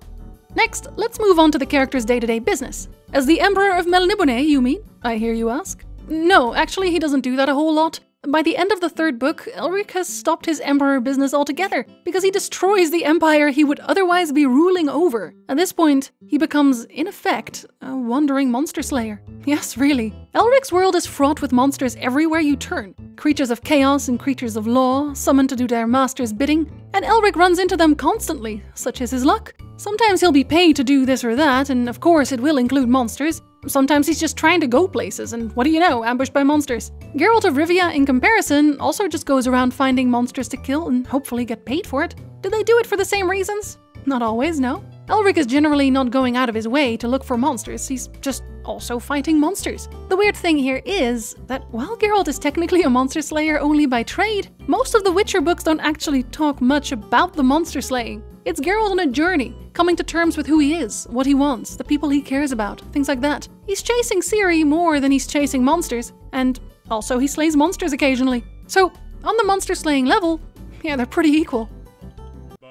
Next, let's move on to the character's day-to-day business. As the Emperor of Melniboné, you mean? I hear you ask. No, actually he doesn't do that a whole lot. By the end of the third book, Elric has stopped his emperor business altogether, because he destroys the empire he would otherwise be ruling over. At this point, he becomes, in effect, a wandering monster slayer. Yes, really. Elric's world is fraught with monsters everywhere you turn. Creatures of chaos and creatures of law, summoned to do their master's bidding, and Elric runs into them constantly, such is his luck. Sometimes he'll be paid to do this or that, and of course it will include monsters. Sometimes he's just trying to go places, and what do you know, ambushed by monsters. Geralt of Rivia, in comparison, also just goes around finding monsters to kill and hopefully get paid for it. Do they do it for the same reasons? Not always, no. Elric is generally not going out of his way to look for monsters, he's just also fighting monsters. The weird thing here is that while Geralt is technically a monster slayer only by trade, most of the Witcher books don't actually talk much about the monster slaying. It's Geralt on a journey, coming to terms with who he is, what he wants, the people he cares about, things like that. He's chasing Ciri more than he's chasing monsters, and also he slays monsters occasionally. So, on the monster slaying level, yeah, they're pretty equal.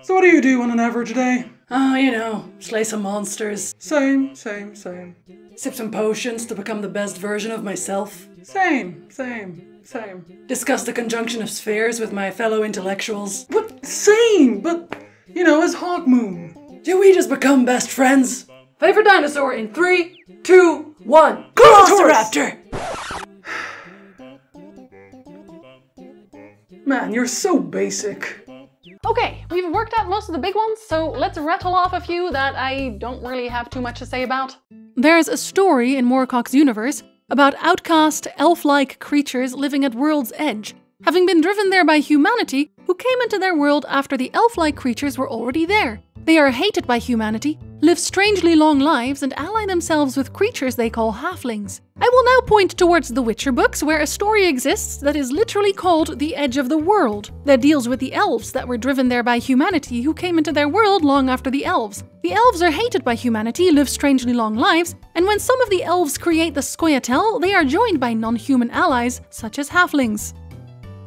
So what do you do on an average day? Oh, you know, slay some monsters. Same, same, same. Sip some potions to become the best version of myself. Same, same. Same. Discuss the conjunction of spheres with my fellow intellectuals. But same, but you know, as Hawkmoon. Do we just become best friends? Favorite dinosaur in three, two, one. Velociraptor! Man, you're so basic. Okay, we've worked out most of the big ones, so let's rattle off a few that I don't really have too much to say about. There's a story in Moorcock's universe about outcast, elf-like creatures living at World's Edge, having been driven there by humanity, who came into their world after the elf-like creatures were already there. They are hated by humanity, live strangely long lives, and ally themselves with creatures they call halflings. I will now point towards the Witcher books, where a story exists that is literally called The Edge of the World, that deals with the elves that were driven there by humanity who came into their world long after the elves. The elves are hated by humanity, live strangely long lives, and when some of the elves create the Scoia'tael, they are joined by non-human allies, such as halflings.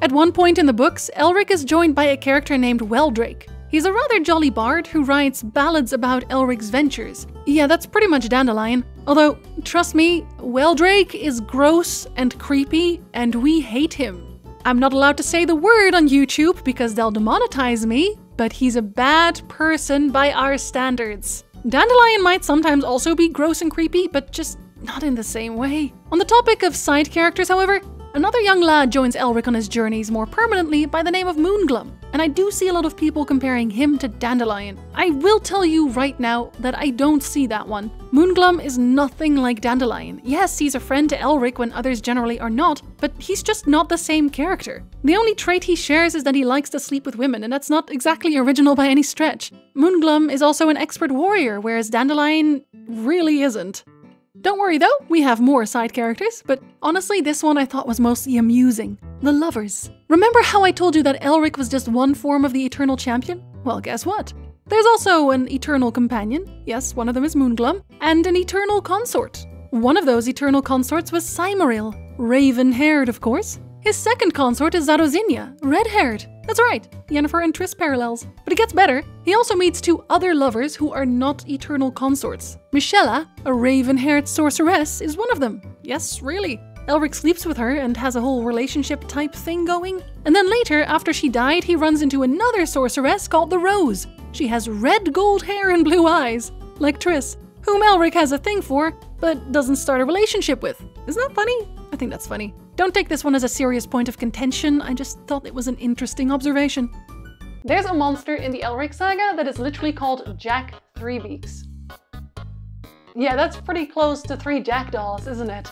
At one point in the books, Elric is joined by a character named Wheldrake. He's a rather jolly bard who writes ballads about Elric's ventures. Yeah, that's pretty much Dandelion. Although, trust me, Wheldrake is gross and creepy, and we hate him. I'm not allowed to say the word on YouTube because they'll demonetize me, but he's a bad person by our standards. Dandelion might sometimes also be gross and creepy, but just not in the same way. On the topic of side characters, however, another young lad joins Elric on his journeys more permanently by the name of Moonglum, and I do see a lot of people comparing him to Dandelion. I will tell you right now that I don't see that one. Moonglum is nothing like Dandelion. Yes, he's a friend to Elric when others generally are not, but he's just not the same character. The only trait he shares is that he likes to sleep with women, and that's not exactly original by any stretch. Moonglum is also an expert warrior, whereas Dandelion really isn't. Don't worry though, we have more side characters, but honestly this one I thought was mostly amusing. The lovers. Remember how I told you that Elric was just one form of the Eternal Champion? Well, guess what? There's also an Eternal Companion, yes, one of them is Moonglum, and an Eternal Consort. One of those Eternal Consorts was Cymoril, raven-haired of course. His second consort is Zarozinja, red-haired. That's right, Yennefer and Triss parallels. But it gets better, he also meets two other lovers who are not eternal consorts. Michela, a raven-haired sorceress, is one of them. Yes, really. Elric sleeps with her and has a whole relationship type thing going. And then later, after she died, he runs into another sorceress called the Rose. She has red gold hair and blue eyes, like Triss, whom Elric has a thing for, but doesn't start a relationship with. Isn't that funny? I think that's funny. Don't take this one as a serious point of contention, I just thought it was an interesting observation. There's a monster in the Elric saga that is literally called Jack Threebeaks. Yeah, that's pretty close to three jackdaws, isn't it?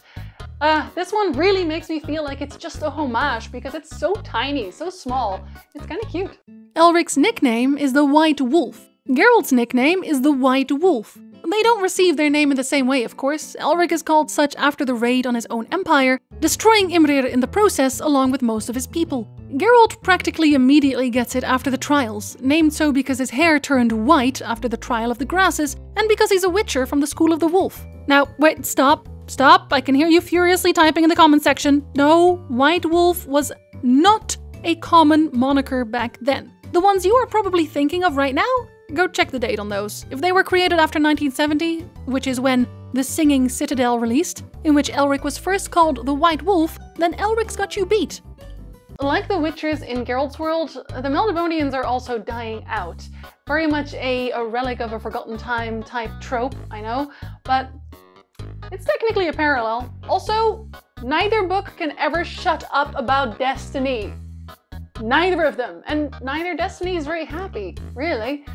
Uh, this one really makes me feel like it's just a homage because it's so tiny, so small. It's kind of cute. Elric's nickname is the White Wolf. Geralt's nickname is the White Wolf. They don't receive their name in the same way, of course. Elric is called such after the raid on his own empire, destroying Imrryr in the process along with most of his people. Geralt practically immediately gets it after the trials, named so because his hair turned white after the trial of the grasses, and because he's a witcher from the School of the Wolf. Now, wait, stop. Stop, I can hear you furiously typing in the comment section. No, White Wolf was not a common moniker back then. The ones you are probably thinking of right now? Go check the date on those. If they were created after nineteen seventy, which is when The Singing Citadel released, in which Elric was first called the White Wolf, then Elric's got you beat. Like the witchers in Geralt's world, the Melniboneans are also dying out. Very much a, a relic of a forgotten time type trope, I know, but it's technically a parallel. Also, neither book can ever shut up about destiny. Neither of them. And neither destiny is very happy, really.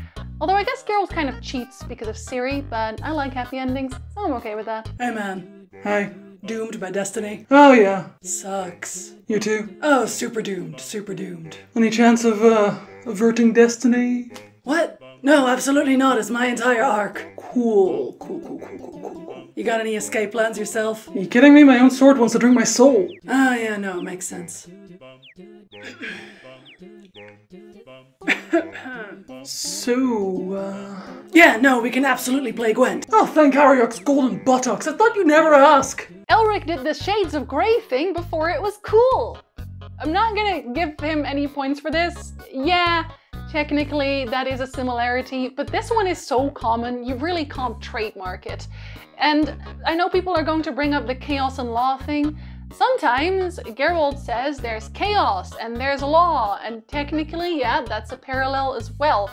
Although I guess Geralt kind of cheats because of Ciri, but I like happy endings, so I'm okay with that. Hey man. Hi. Doomed by destiny? Oh yeah. Sucks. You too? Oh, super doomed, super doomed. Any chance of, uh, averting destiny? What? No, absolutely not. It's my entire arc. Cool, cool, cool, cool, cool, cool, cool. You got any escape plans yourself? Are you kidding me? My own sword wants to drink my soul. Ah, yeah, no, makes sense. so, uh... Yeah, no, we can absolutely play Gwent. Oh, thank Arioch's golden buttocks. I thought you'd never ask. Elric did the Shades of Grey thing before it was cool. I'm not gonna give him any points for this. Yeah. Technically, that is a similarity, but this one is so common, you really can't trademark it. And I know people are going to bring up the chaos and law thing. Sometimes Geralt says there's chaos and there's law, and technically, yeah, that's a parallel as well.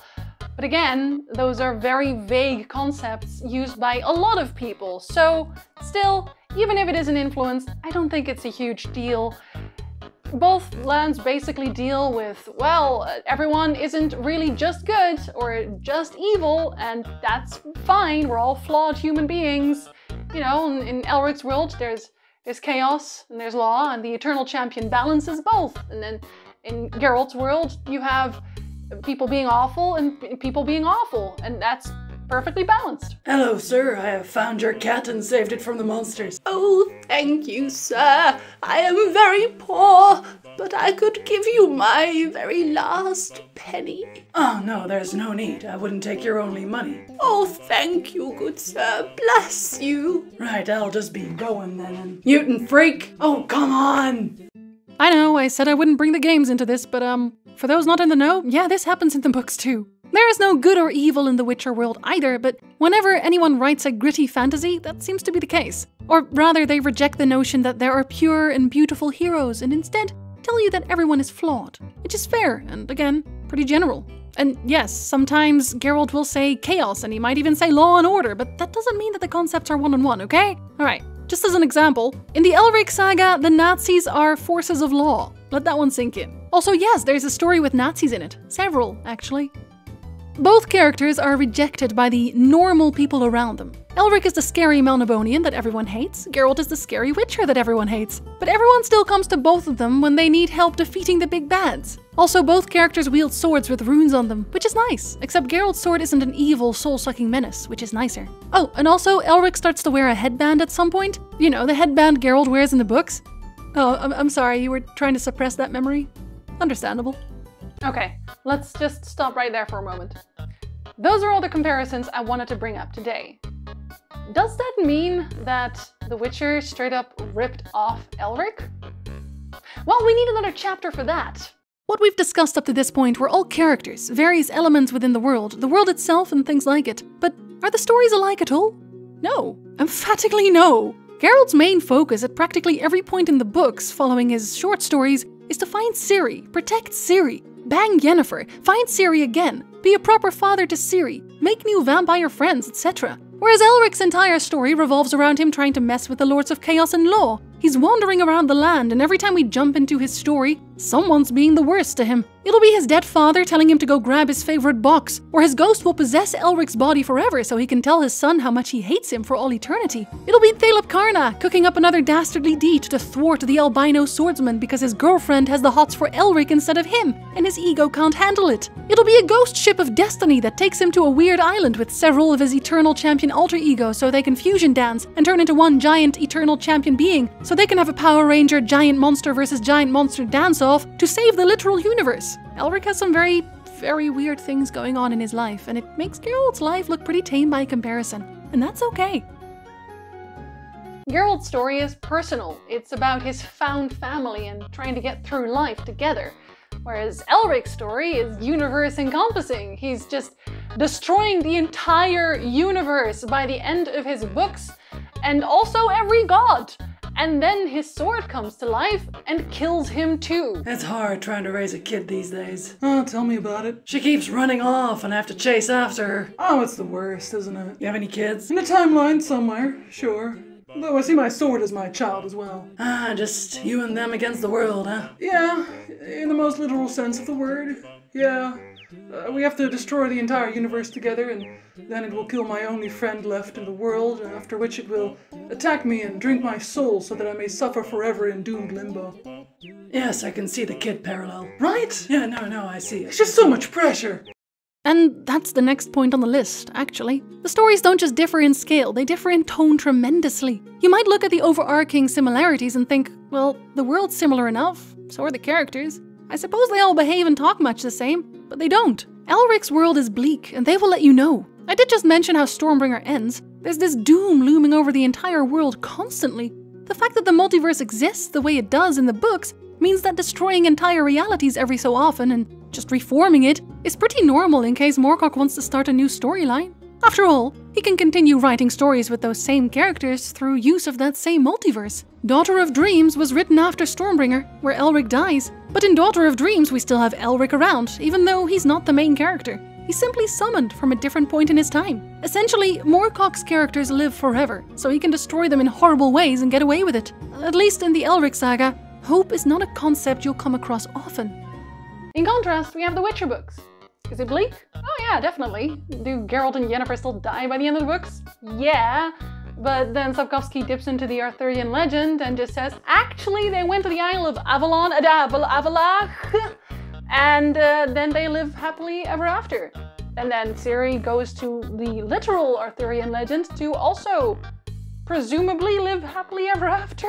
But again, those are very vague concepts used by a lot of people. So still, even if it is an influence, I don't think it's a huge deal. Both lands basically deal with, well, everyone isn't really just good or just evil, and that's fine, we're all flawed human beings. You know, in, in Elric's world, there's there's chaos and there's law, and the Eternal Champion balances both. And then in Geralt's world, you have people being awful and people being awful, and that's perfectly balanced. Hello, sir. I have found your cat and saved it from the monsters. Oh, thank you, sir. I am very poor, but I could give you my very last penny. Oh, no, there's no need. I wouldn't take your only money. Oh, thank you, good sir. Bless you. Right, I'll just be going then. Mutant freak! Oh, come on! I know, I said I wouldn't bring the games into this, but, um, for those not in the know, yeah, this happens in the books too. There is no good or evil in the Witcher world either, but whenever anyone writes a gritty fantasy, that seems to be the case. Or rather, they reject the notion that there are pure and beautiful heroes and instead tell you that everyone is flawed, which is fair and, again, pretty general. And yes, sometimes Geralt will say chaos and he might even say law and order, but that doesn't mean that the concepts are one-on-one, okay? Alright, just as an example, in the Elric saga, the Nazis are forces of law. Let that one sink in. Also, yes, there's a story with Nazis in it. Several, actually. Both characters are rejected by the normal people around them. Elric is the scary Melnibonean that everyone hates, Geralt is the scary witcher that everyone hates, but everyone still comes to both of them when they need help defeating the big bads. Also, both characters wield swords with runes on them, which is nice, except Geralt's sword isn't an evil, soul-sucking menace, which is nicer. Oh, and also, Elric starts to wear a headband at some point. You know, the headband Geralt wears in the books. Oh, I'm, I'm sorry, you were trying to suppress that memory? Understandable. Okay, let's just stop right there for a moment. Those are all the comparisons I wanted to bring up today. Does that mean that The Witcher straight up ripped off Elric? Well, we need another chapter for that. What we've discussed up to this point were all characters, various elements within the world, the world itself and things like it. But are the stories alike at all? No. Emphatically no. Geralt's main focus at practically every point in the books following his short stories is to find Ciri, protect Ciri, bang Yennefer, find Ciri again, be a proper father to Ciri, make new vampire friends, et cetera. Whereas Elric's entire story revolves around him trying to mess with the Lords of Chaos and Law, He's wandering around the land, and every time we jump into his story, someone's being the worst to him. It'll be his dead father telling him to go grab his favorite box, or his ghost will possess Elric's body forever so he can tell his son how much he hates him for all eternity. It'll be Theleb K'aarna cooking up another dastardly deed to thwart the albino swordsman because his girlfriend has the hots for Elric instead of him, and his ego can't handle it. It'll be a ghost ship of destiny that takes him to a weird island with several of his Eternal Champion alter egos so they can fusion dance and turn into one giant Eternal Champion being, so they can have a Power Ranger giant monster versus giant monster dance-off to save the literal universe. Elric has some very, very weird things going on in his life, and it makes Geralt's life look pretty tame by comparison. And that's okay. Geralt's story is personal. It's about his found family and trying to get through life together. Whereas Elric's story is universe-encompassing. He's just destroying the entire universe by the end of his books, and also every god. And then his sword comes to life and kills him too. It's hard trying to raise a kid these days. Oh, tell me about it. She keeps running off and I have to chase after her. Oh, it's the worst, isn't it? You have any kids? In the timeline somewhere, sure. Though I see my sword as my child as well. Ah, just you and them against the world, huh? Yeah, in the most literal sense of the word. Yeah. Uh, we have to destroy the entire universe together, and then it will kill my only friend left in the world, after which it will attack me and drink my soul so that I may suffer forever in doomed limbo. Yes, I can see the kid parallel. Right? Yeah, no, no, I see. It's just so much pressure. And that's the next point on the list, actually. The stories don't just differ in scale, they differ in tone tremendously. You might look at the overarching similarities and think, well, the world's similar enough, so are the characters. I suppose they all behave and talk much the same, but they don't. Elric's world is bleak, and they will let you know. I did just mention how Stormbringer ends. There's this doom looming over the entire world constantly. The fact that the multiverse exists the way it does in the books means that destroying entire realities every so often and just reforming it is pretty normal in case Moorcock wants to start a new storyline. After all, he can continue writing stories with those same characters through use of that same multiverse. Daughter of Dreams was written after Stormbringer, where Elric dies, but in Daughter of Dreams we still have Elric around, even though he's not the main character. He's simply summoned from a different point in his time. Essentially, Moorcock's characters live forever, so he can destroy them in horrible ways and get away with it. At least in the Elric saga, hope is not a concept you'll come across often. In contrast, we have the Witcher books. Is it bleak? Oh yeah, definitely. Do Geralt and Yennefer still die by the end of the books? Yeah. But then Sapkowski dips into the Arthurian legend and just says, actually, they went to the Isle of Avalon, Adabel, Avalach, and uh, then they live happily ever after. And then Ciri goes to the literal Arthurian legend to also presumably live happily ever after.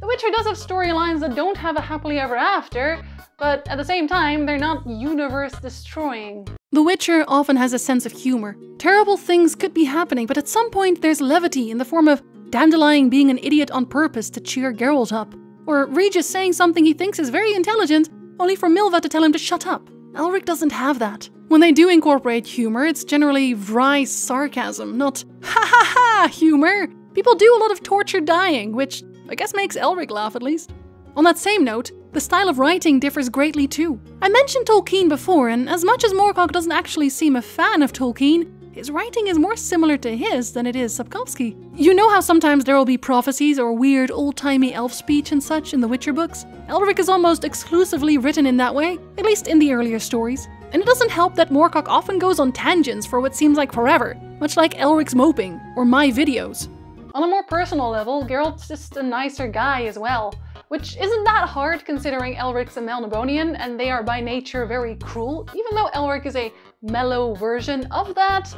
The Witcher does have storylines that don't have a happily ever after, but at the same time, they're not universe-destroying. The Witcher often has a sense of humor. Terrible things could be happening, but at some point there's levity in the form of Dandelion being an idiot on purpose to cheer Geralt up, or Regis saying something he thinks is very intelligent, only for Milva to tell him to shut up. Elric doesn't have that. When they do incorporate humor, it's generally wry sarcasm, not ha-ha-ha humor. People do a lot of torture dying, which I guess makes Elric laugh at least. On that same note, the style of writing differs greatly too. I mentioned Tolkien before, and as much as Moorcock doesn't actually seem a fan of Tolkien, his writing is more similar to his than it is Sapkowski. You know how sometimes there will be prophecies or weird old-timey elf speech and such in the Witcher books? Elric is almost exclusively written in that way, at least in the earlier stories. And it doesn't help that Moorcock often goes on tangents for what seems like forever, much like Elric's moping or my videos. On a more personal level, Geralt's just a nicer guy as well. Which isn't that hard considering Elric's a Melnibonean and they are by nature very cruel, even though Elric is a mellow version of that.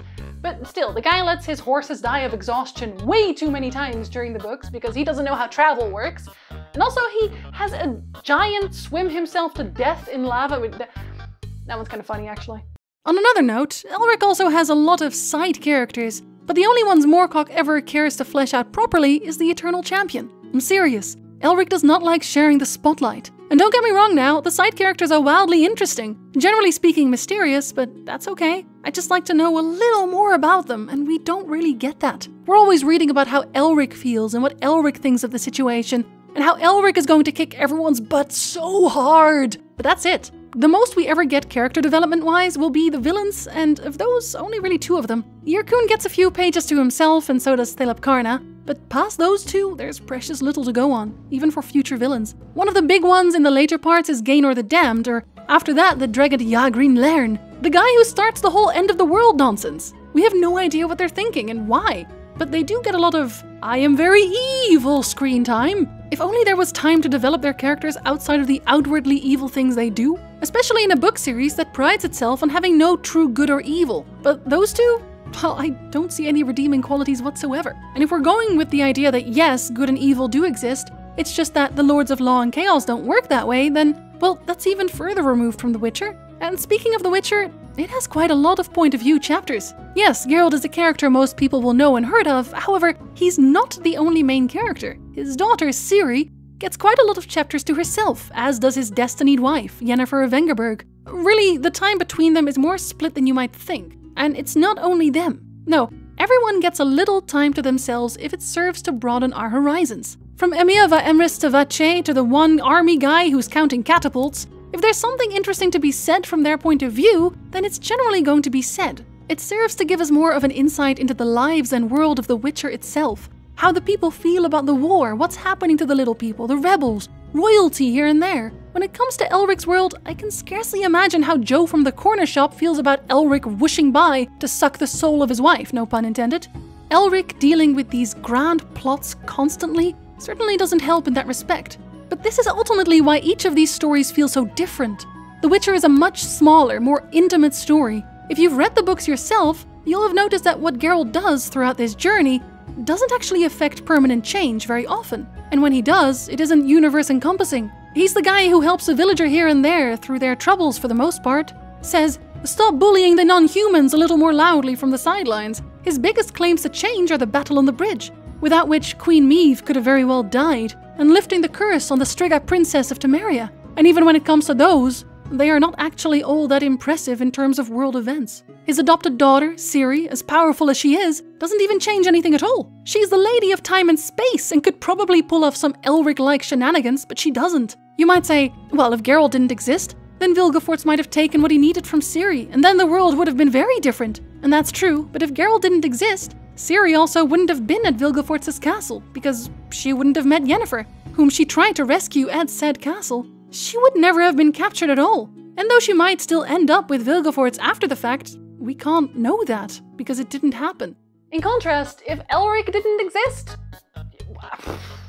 But still, the guy lets his horses die of exhaustion way too many times during the books because he doesn't know how travel works. And also he has a giant swim himself to death in lava with... That one's kind of funny, actually. On another note, Elric also has a lot of side characters, but the only ones Moorcock ever cares to flesh out properly is the Eternal Champion. I'm serious. Elric does not like sharing the spotlight. And don't get me wrong now, the side characters are wildly interesting. Generally speaking, mysterious, but that's okay. I'd just like to know a little more about them, and we don't really get that. We're always reading about how Elric feels and what Elric thinks of the situation, and how Elric is going to kick everyone's butt so hard. But that's it. The most we ever get character development-wise will be the villains, and of those, only really two of them. Yyrkoon gets a few pages to himself, and so does Theleb K'aarna. But past those two, there's precious little to go on, even for future villains. One of the big ones in the later parts is Gaynor the Damned, or after that the Dragon Yagrin Lairn, the guy who starts the whole end of the world nonsense. We have no idea what they're thinking and why, but they do get a lot of I am very evil screen time. If only there was time to develop their characters outside of the outwardly evil things they do, especially in a book series that prides itself on having no true good or evil. But those two? Well, I don't see any redeeming qualities whatsoever. And if we're going with the idea that yes, good and evil do exist, it's just that the Lords of Law and Chaos don't work that way, then, well, that's even further removed from The Witcher. And speaking of The Witcher, it has quite a lot of point of view chapters. Yes, Geralt is a character most people will know and heard of, however, he's not the only main character. His daughter, Ciri, gets quite a lot of chapters to herself, as does his destined wife, Yennefer of Vengerberg. Really, the time between them is more split than you might think. And it's not only them. No, everyone gets a little time to themselves if it serves to broaden our horizons. From Emieva Emrystavache to the one army guy who's counting catapults, if there's something interesting to be said from their point of view, then it's generally going to be said. It serves to give us more of an insight into the lives and world of The Witcher itself. How the people feel about the war, what's happening to the little people, the rebels, royalty here and there. When it comes to Elric's world, I can scarcely imagine how Joe from the corner shop feels about Elric whooshing by to suck the soul of his wife, no pun intended. Elric dealing with these grand plots constantly certainly doesn't help in that respect. But this is ultimately why each of these stories feels so different. The Witcher is a much smaller, more intimate story. If you've read the books yourself, you'll have noticed that what Geralt does throughout this journey doesn't actually affect permanent change very often, and when he does, it isn't universe-encompassing. He's the guy who helps a villager here and there through their troubles for the most part, says, "Stop bullying the non-humans" a little more loudly from the sidelines. His biggest claims to change are the battle on the bridge, without which Queen Maeve could have very well died, and lifting the curse on the Striga princess of Temeria. And even when it comes to those, they are not actually all that impressive in terms of world events. His adopted daughter, Ciri, as powerful as she is, doesn't even change anything at all. She's the lady of time and space and could probably pull off some Elric-like shenanigans, but she doesn't. You might say, well, if Geralt didn't exist, then Vilgefortz might have taken what he needed from Ciri, and then the world would have been very different. And that's true, but if Geralt didn't exist, Ciri also wouldn't have been at Vilgefortz's castle, because she wouldn't have met Yennefer, whom she tried to rescue at said castle. She would never have been captured at all. And though she might still end up with Vilgefortz after the fact, we can't know that, because it didn't happen. In contrast, if Elric didn't exist,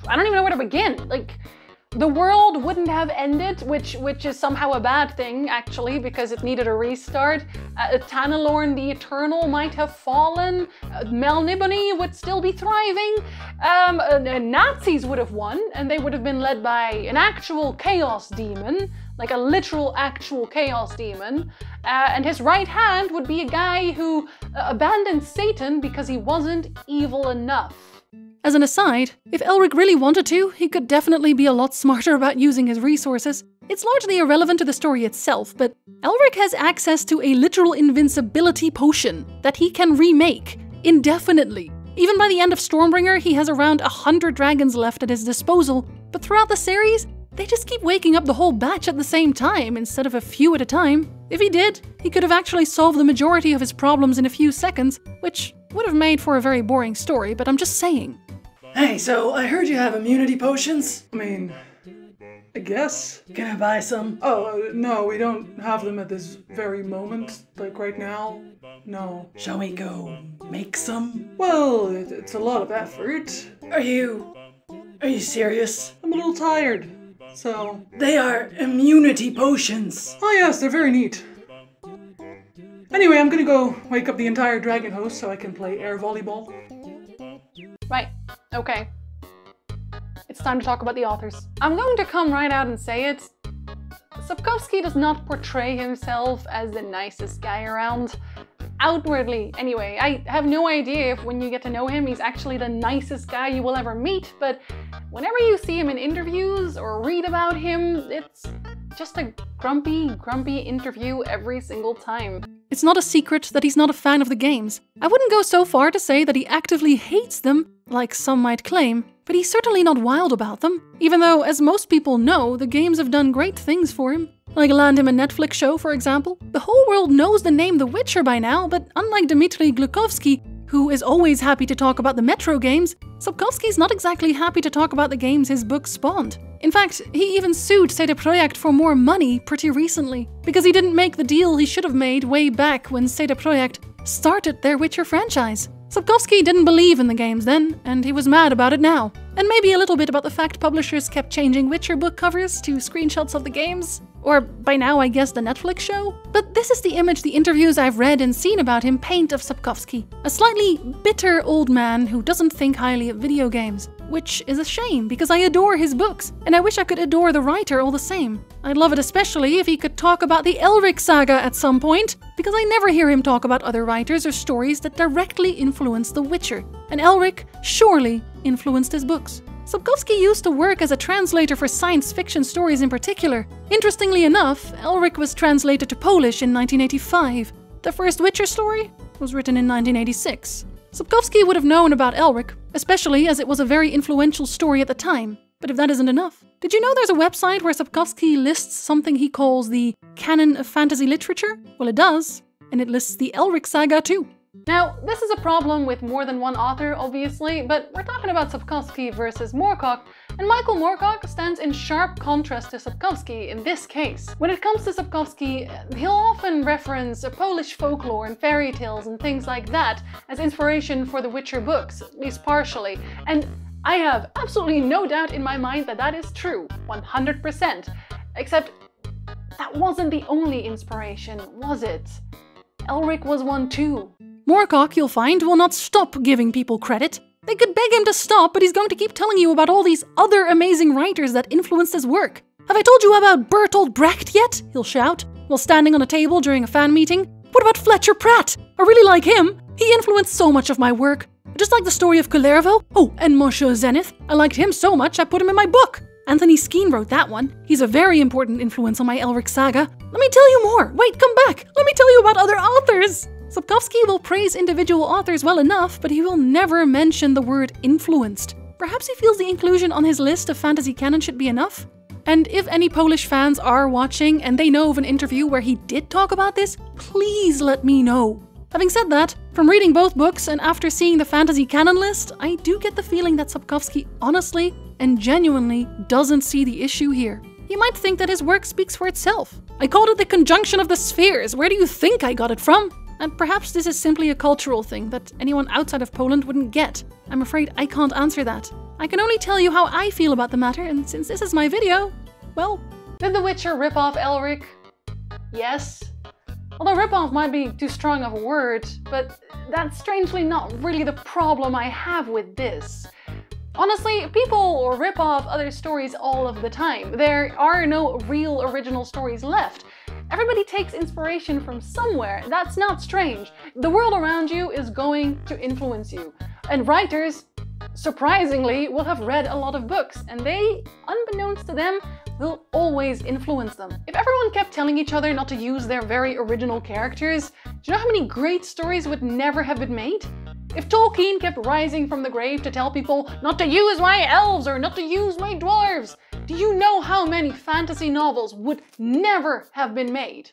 I don't even know where to begin. Like, the world wouldn't have ended, which which is somehow a bad thing, actually, because it needed a restart. Uh, Tanelorn the Eternal might have fallen. Uh, Melniboné would still be thriving. Um, uh, Nazis would have won, and they would have been led by an actual chaos demon, like a literal actual chaos demon. Uh, and his right hand would be a guy who uh, abandoned Satan because he wasn't evil enough. As an aside, if Elric really wanted to, he could definitely be a lot smarter about using his resources. It's largely irrelevant to the story itself, but Elric has access to a literal invincibility potion that he can remake indefinitely. Even by the end of Stormbringer, he has around a hundred dragons left at his disposal, but throughout the series, they just keep waking up the whole batch at the same time instead of a few at a time. If he did, he could have actually solved the majority of his problems in a few seconds, which would have made for a very boring story, but I'm just saying. Hey, so I heard you have immunity potions. I mean, I guess. Can I buy some? Oh, uh, no, we don't have them at this very moment. Like right now, no. Shall we go make some? Well, it, it's a lot of effort. Are you... are you serious? I'm a little tired, so... They are immunity potions. Oh yes, they're very neat. Anyway, I'm gonna go wake up the entire dragon host so I can play air volleyball. Right. Okay. It's time to talk about the authors. I'm going to come right out and say it. Sapkowski does not portray himself as the nicest guy around. Outwardly, anyway. I have no idea if when you get to know him, he's actually the nicest guy you will ever meet, but whenever you see him in interviews or read about him, it's just a grumpy, grumpy interview every single time. It's not a secret that he's not a fan of the games. I wouldn't go so far to say that he actively hates them, like some might claim, but he's certainly not wild about them, even though, as most people know, the games have done great things for him. Like land him a Netflix show, for example. The whole world knows the name The Witcher by now, but unlike Dmitry Glukovsky, who is always happy to talk about the Metro games, Sapkowski's not exactly happy to talk about the games his book spawned. In fact, he even sued C D Projekt for more money pretty recently, because he didn't make the deal he should have made way back when C D Projekt started their Witcher franchise. Sapkowski didn't believe in the games then, and he was mad about it now. And maybe a little bit about the fact publishers kept changing Witcher book covers to screenshots of the games, or by now I guess the Netflix show. But this is the image the interviews I've read and seen about him paint of Sapkowski, a slightly bitter old man who doesn't think highly of video games, which is a shame because I adore his books, and I wish I could adore the writer all the same. I'd love it especially if he could talk about the Elric saga at some point, because I never hear him talk about other writers or stories that directly influence The Witcher, and Elric surely influenced his books. Sapkowski used to work as a translator for science fiction stories in particular. Interestingly enough, Elric was translated to Polish in nineteen eighty-five. The first Witcher story was written in nineteen eighty-six. Sapkowski would have known about Elric, especially as it was a very influential story at the time. But if that isn't enough, did you know there's a website where Sapkowski lists something he calls the canon of fantasy literature? Well, it does, and it lists the Elric saga too. Now, this is a problem with more than one author, obviously, but we're talking about Sapkowski versus Moorcock, and Michael Moorcock stands in sharp contrast to Sapkowski in this case. When it comes to Sapkowski, he'll often reference Polish folklore and fairy tales and things like that as inspiration for the Witcher books, at least partially, and I have absolutely no doubt in my mind that that is true, one hundred percent. Except that wasn't the only inspiration, was it? Elric was one too. Moorcock, you'll find, will not stop giving people credit. They could beg him to stop, but he's going to keep telling you about all these other amazing writers that influenced his work. Have I told you about Bertolt Brecht yet? He'll shout, while standing on a table during a fan meeting. What about Fletcher Pratt? I really like him. He influenced so much of my work. I just like the story of Kullervo. Oh, and Moshe Zenith. I liked him so much I put him in my book. Anthony Skeen wrote that one. He's a very important influence on my Elric saga. Let me tell you more. Wait, come back. Let me tell you about other authors. Sapkowski will praise individual authors well enough, but he will never mention the word influenced. Perhaps he feels the inclusion on his list of fantasy canon should be enough? And if any Polish fans are watching and they know of an interview where he did talk about this, please let me know. Having said that, from reading both books and after seeing the fantasy canon list, I do get the feeling that Sapkowski honestly and genuinely doesn't see the issue here. You might think that his work speaks for itself. I called it the conjunction of the spheres. Where do you think I got it from? And perhaps this is simply a cultural thing that anyone outside of Poland wouldn't get. I'm afraid I can't answer that. I can only tell you how I feel about the matter, and since this is my video, well... Did The Witcher rip off Elric? Yes. Although rip-off might be too strong of a word, but that's strangely not really the problem I have with this. Honestly, people rip off other stories all of the time. There are no real original stories left. Everybody takes inspiration from somewhere. That's not strange. The world around you is going to influence you. And writers, surprisingly, will have read a lot of books, and they, unbeknownst to them, will always influence them. If everyone kept telling each other not to use their very original characters, do you know how many great stories would never have been made? If Tolkien kept rising from the grave to tell people not to use my elves or not to use my dwarves, do you know how many fantasy novels would never have been made?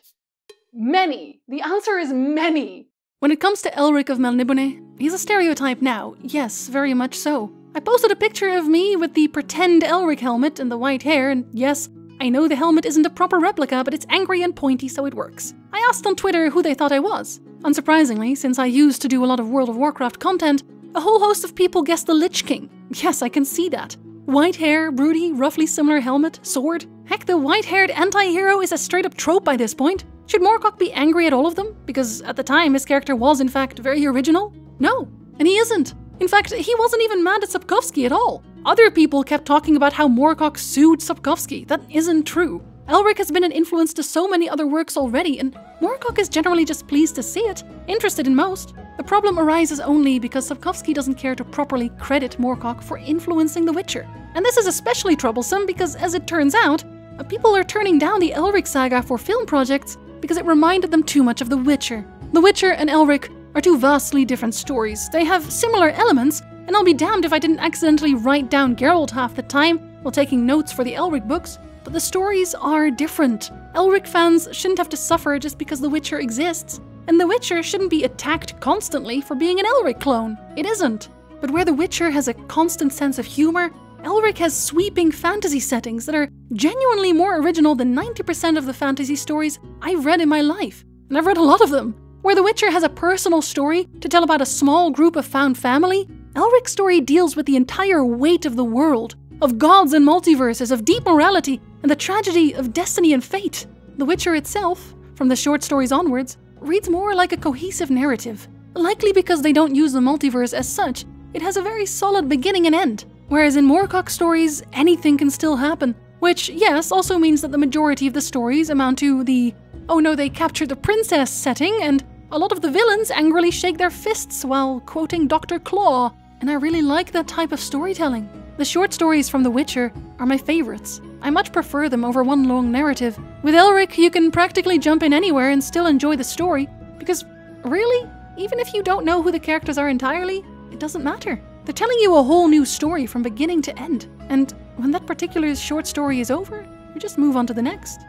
Many. The answer is many. When it comes to Elric of Melniboné, he's a stereotype now, yes, very much so. I posted a picture of me with the pretend Elric helmet and the white hair, and yes, I know the helmet isn't a proper replica, but it's angry and pointy, so it works. I asked on Twitter who they thought I was. Unsurprisingly, since I used to do a lot of World of Warcraft content, a whole host of people guessed the Lich King. Yes, I can see that. White hair, broody, roughly similar helmet, sword. Heck, the white-haired anti-hero is a straight-up trope by this point. Should Moorcock be angry at all of them? Because at the time, his character was in fact very original. No, and he isn't. In fact, he wasn't even mad at Sapkowski at all. Other people kept talking about how Moorcock sued Sapkowski. That isn't true. Elric has been an influence to so many other works already, and Moorcock is generally just pleased to see it, interested in most. The problem arises only because Sapkowski doesn't care to properly credit Moorcock for influencing The Witcher. And this is especially troublesome because, as it turns out, people are turning down the Elric saga for film projects because it reminded them too much of The Witcher. The Witcher and Elric are two vastly different stories. They have similar elements, and I'll be damned if I didn't accidentally write down Geralt half the time while taking notes for the Elric books. But the stories are different. Elric fans shouldn't have to suffer just because The Witcher exists. And The Witcher shouldn't be attacked constantly for being an Elric clone. It isn't. But where The Witcher has a constant sense of humor, Elric has sweeping fantasy settings that are genuinely more original than ninety percent of the fantasy stories I've read in my life. And I've read a lot of them. Where The Witcher has a personal story to tell about a small group of found family, Elric's story deals with the entire weight of the world, of gods and multiverses, of deep morality, and the tragedy of destiny and fate. The Witcher itself, from the short stories onwards, reads more like a cohesive narrative. Likely because they don't use the multiverse as such, it has a very solid beginning and end. Whereas in Moorcock's stories, anything can still happen. Which, yes, also means that the majority of the stories amount to the "oh no, they captured the princess" setting, and a lot of the villains angrily shake their fists while quoting Doctor Claw, and I really like that type of storytelling. The short stories from The Witcher are my favorites. I much prefer them over one long narrative. With Elric, you can practically jump in anywhere and still enjoy the story, because really, even if you don't know who the characters are entirely, it doesn't matter. They're telling you a whole new story from beginning to end, and when that particular short story is over, you just move on to the next.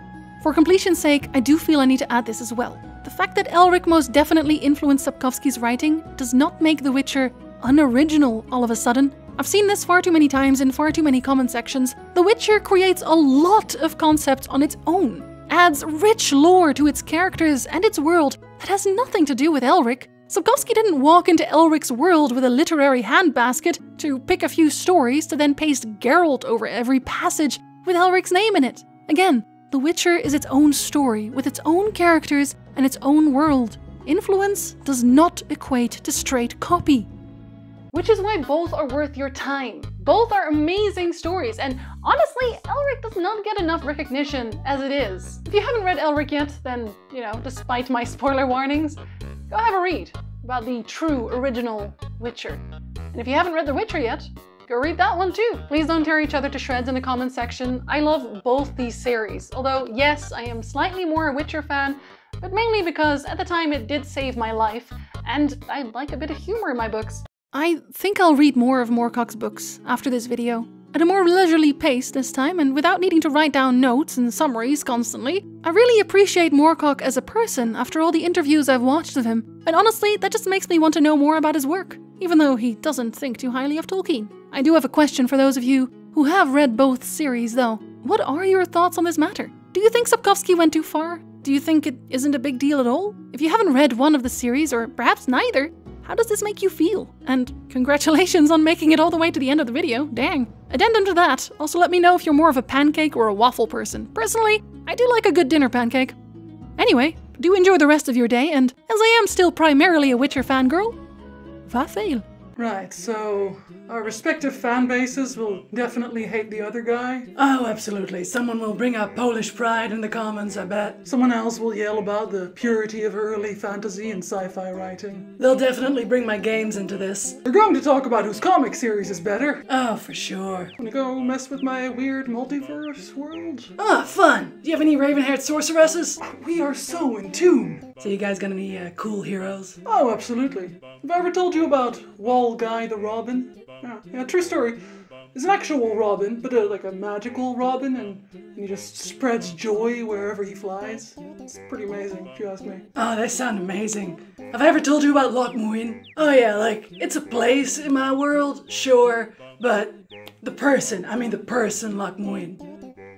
For completion's sake, I do feel I need to add this as well. The fact that Elric most definitely influenced Sapkowski's writing does not make The Witcher unoriginal all of a sudden. I've seen this far too many times in far too many comment sections. The Witcher creates a lot of concepts on its own, adds rich lore to its characters and its world that has nothing to do with Elric. Sapkowski didn't walk into Elric's world with a literary handbasket to pick a few stories to then paste Geralt over every passage with Elric's name in it. Again, The Witcher is its own story, with its own characters and its own world. Influence does not equate to straight copy. Which is why both are worth your time. Both are amazing stories, and honestly, Elric does not get enough recognition as it is. If you haven't read Elric yet, then, you know, despite my spoiler warnings, go have a read about the true original Witcher. And if you haven't read The Witcher yet, go read that one too. Please don't tear each other to shreds in the comment section. I love both these series, although yes, I am slightly more a Witcher fan, but mainly because at the time it did save my life, and I like a bit of humor in my books. I think I'll read more of Moorcock's books after this video. At a more leisurely pace this time, and without needing to write down notes and summaries constantly. I really appreciate Moorcock as a person after all the interviews I've watched of him, and honestly, that just makes me want to know more about his work, even though he doesn't think too highly of Tolkien. I do have a question for those of you who have read both series though. What are your thoughts on this matter? Do you think Sapkowski went too far? Do you think it isn't a big deal at all? If you haven't read one of the series, or perhaps neither, how does this make you feel? And congratulations on making it all the way to the end of the video, dang. Addendum to that, also let me know if you're more of a pancake or a waffle person. Personally, I do like a good dinner pancake. Anyway, do enjoy the rest of your day, and as I am still primarily a Witcher fangirl, va fail. Right, so our respective fan bases will definitely hate the other guy. Oh, absolutely. Someone will bring up Polish pride in the comments, I bet. Someone else will yell about the purity of early fantasy and sci-fi writing. They'll definitely bring my games into this. We're going to talk about whose comic series is better. Oh, for sure. Wanna go mess with my weird multiverse world? Ah, oh, fun! Do you have any raven-haired sorceresses? We are so in tune. So you guys got any uh, cool heroes? Oh, absolutely. Have I ever told you about Wall Guy the Robin? Yeah, yeah, true story. It's an actual robin, but a, like a magical robin, and, and he just spreads joy wherever he flies. It's pretty amazing, if you ask me. Oh, they sound amazing. Have I ever told you about Loch Muin? Oh yeah, like, it's a place in my world, sure, but the person, I mean the person Loch Muin.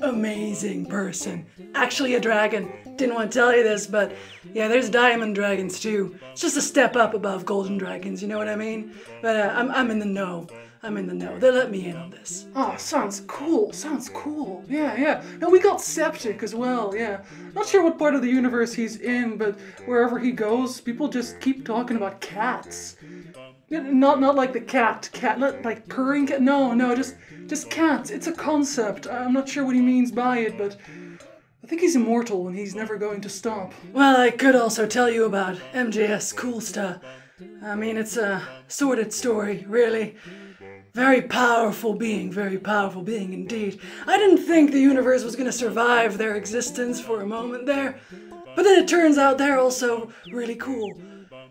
Amazing person. Actually a dragon. Didn't want to tell you this, but yeah, there's diamond dragons too. It's just a step up above golden dragons, you know what I mean? But uh, I'm, I'm in the know. I'm in the know. They let me in on this. Oh, sounds cool. Sounds cool. Yeah, yeah. Now we got Septic as well, yeah. Not sure what part of the universe he's in, but wherever he goes, people just keep talking about cats. Not not like the cat, cat, not like purring cat, no, no, just, just cats. It's a concept. I'm not sure what he means by it, but I think he's immortal and he's never going to stop. Well, I could also tell you about M J S cool stuff. I mean, it's a sordid story, really. Very powerful being, very powerful being indeed. I didn't think the universe was going to survive their existence for a moment there, but then it turns out they're also really cool.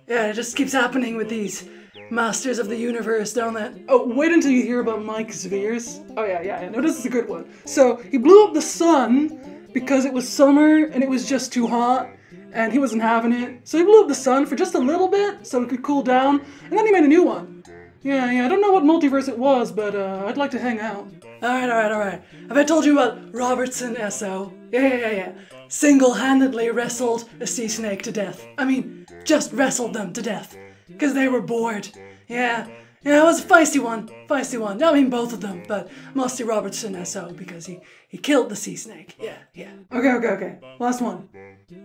Yeah, it just keeps happening with these masters of the universe, don't it? Oh, wait until you hear about Mike Zvears. Oh yeah, yeah, yeah, no, this is a good one. So, he blew up the sun because it was summer and it was just too hot, and he wasn't having it. So he blew up the sun for just a little bit so it could cool down, and then he made a new one. Yeah, yeah, I don't know what multiverse it was, but uh, I'd like to hang out. Alright, alright, alright. Have I told you about Robertson S O? Yeah, yeah, yeah, yeah. Single-handedly wrestled a sea snake to death. I mean, just wrestled them to death. Because they were bored. Yeah. Yeah, it was a feisty one. Feisty one. I mean, both of them, but mostly Robertson S O because he, he killed the sea snake. Yeah, yeah. Okay, okay, okay. Last one.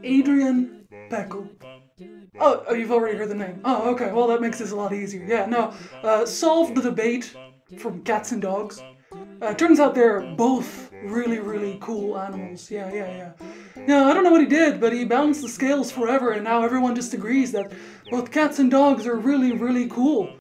Adrian Beckel. Oh, oh, you've already heard the name. Oh, okay. Well, that makes this a lot easier. Yeah, no. Uh, solved the debate from Cats and Dogs. Uh, turns out they're both really, really cool animals. Yeah, yeah, yeah. Now, I don't know what he did, but he balanced the scales forever, and now everyone just agrees that both cats and dogs are really, really cool.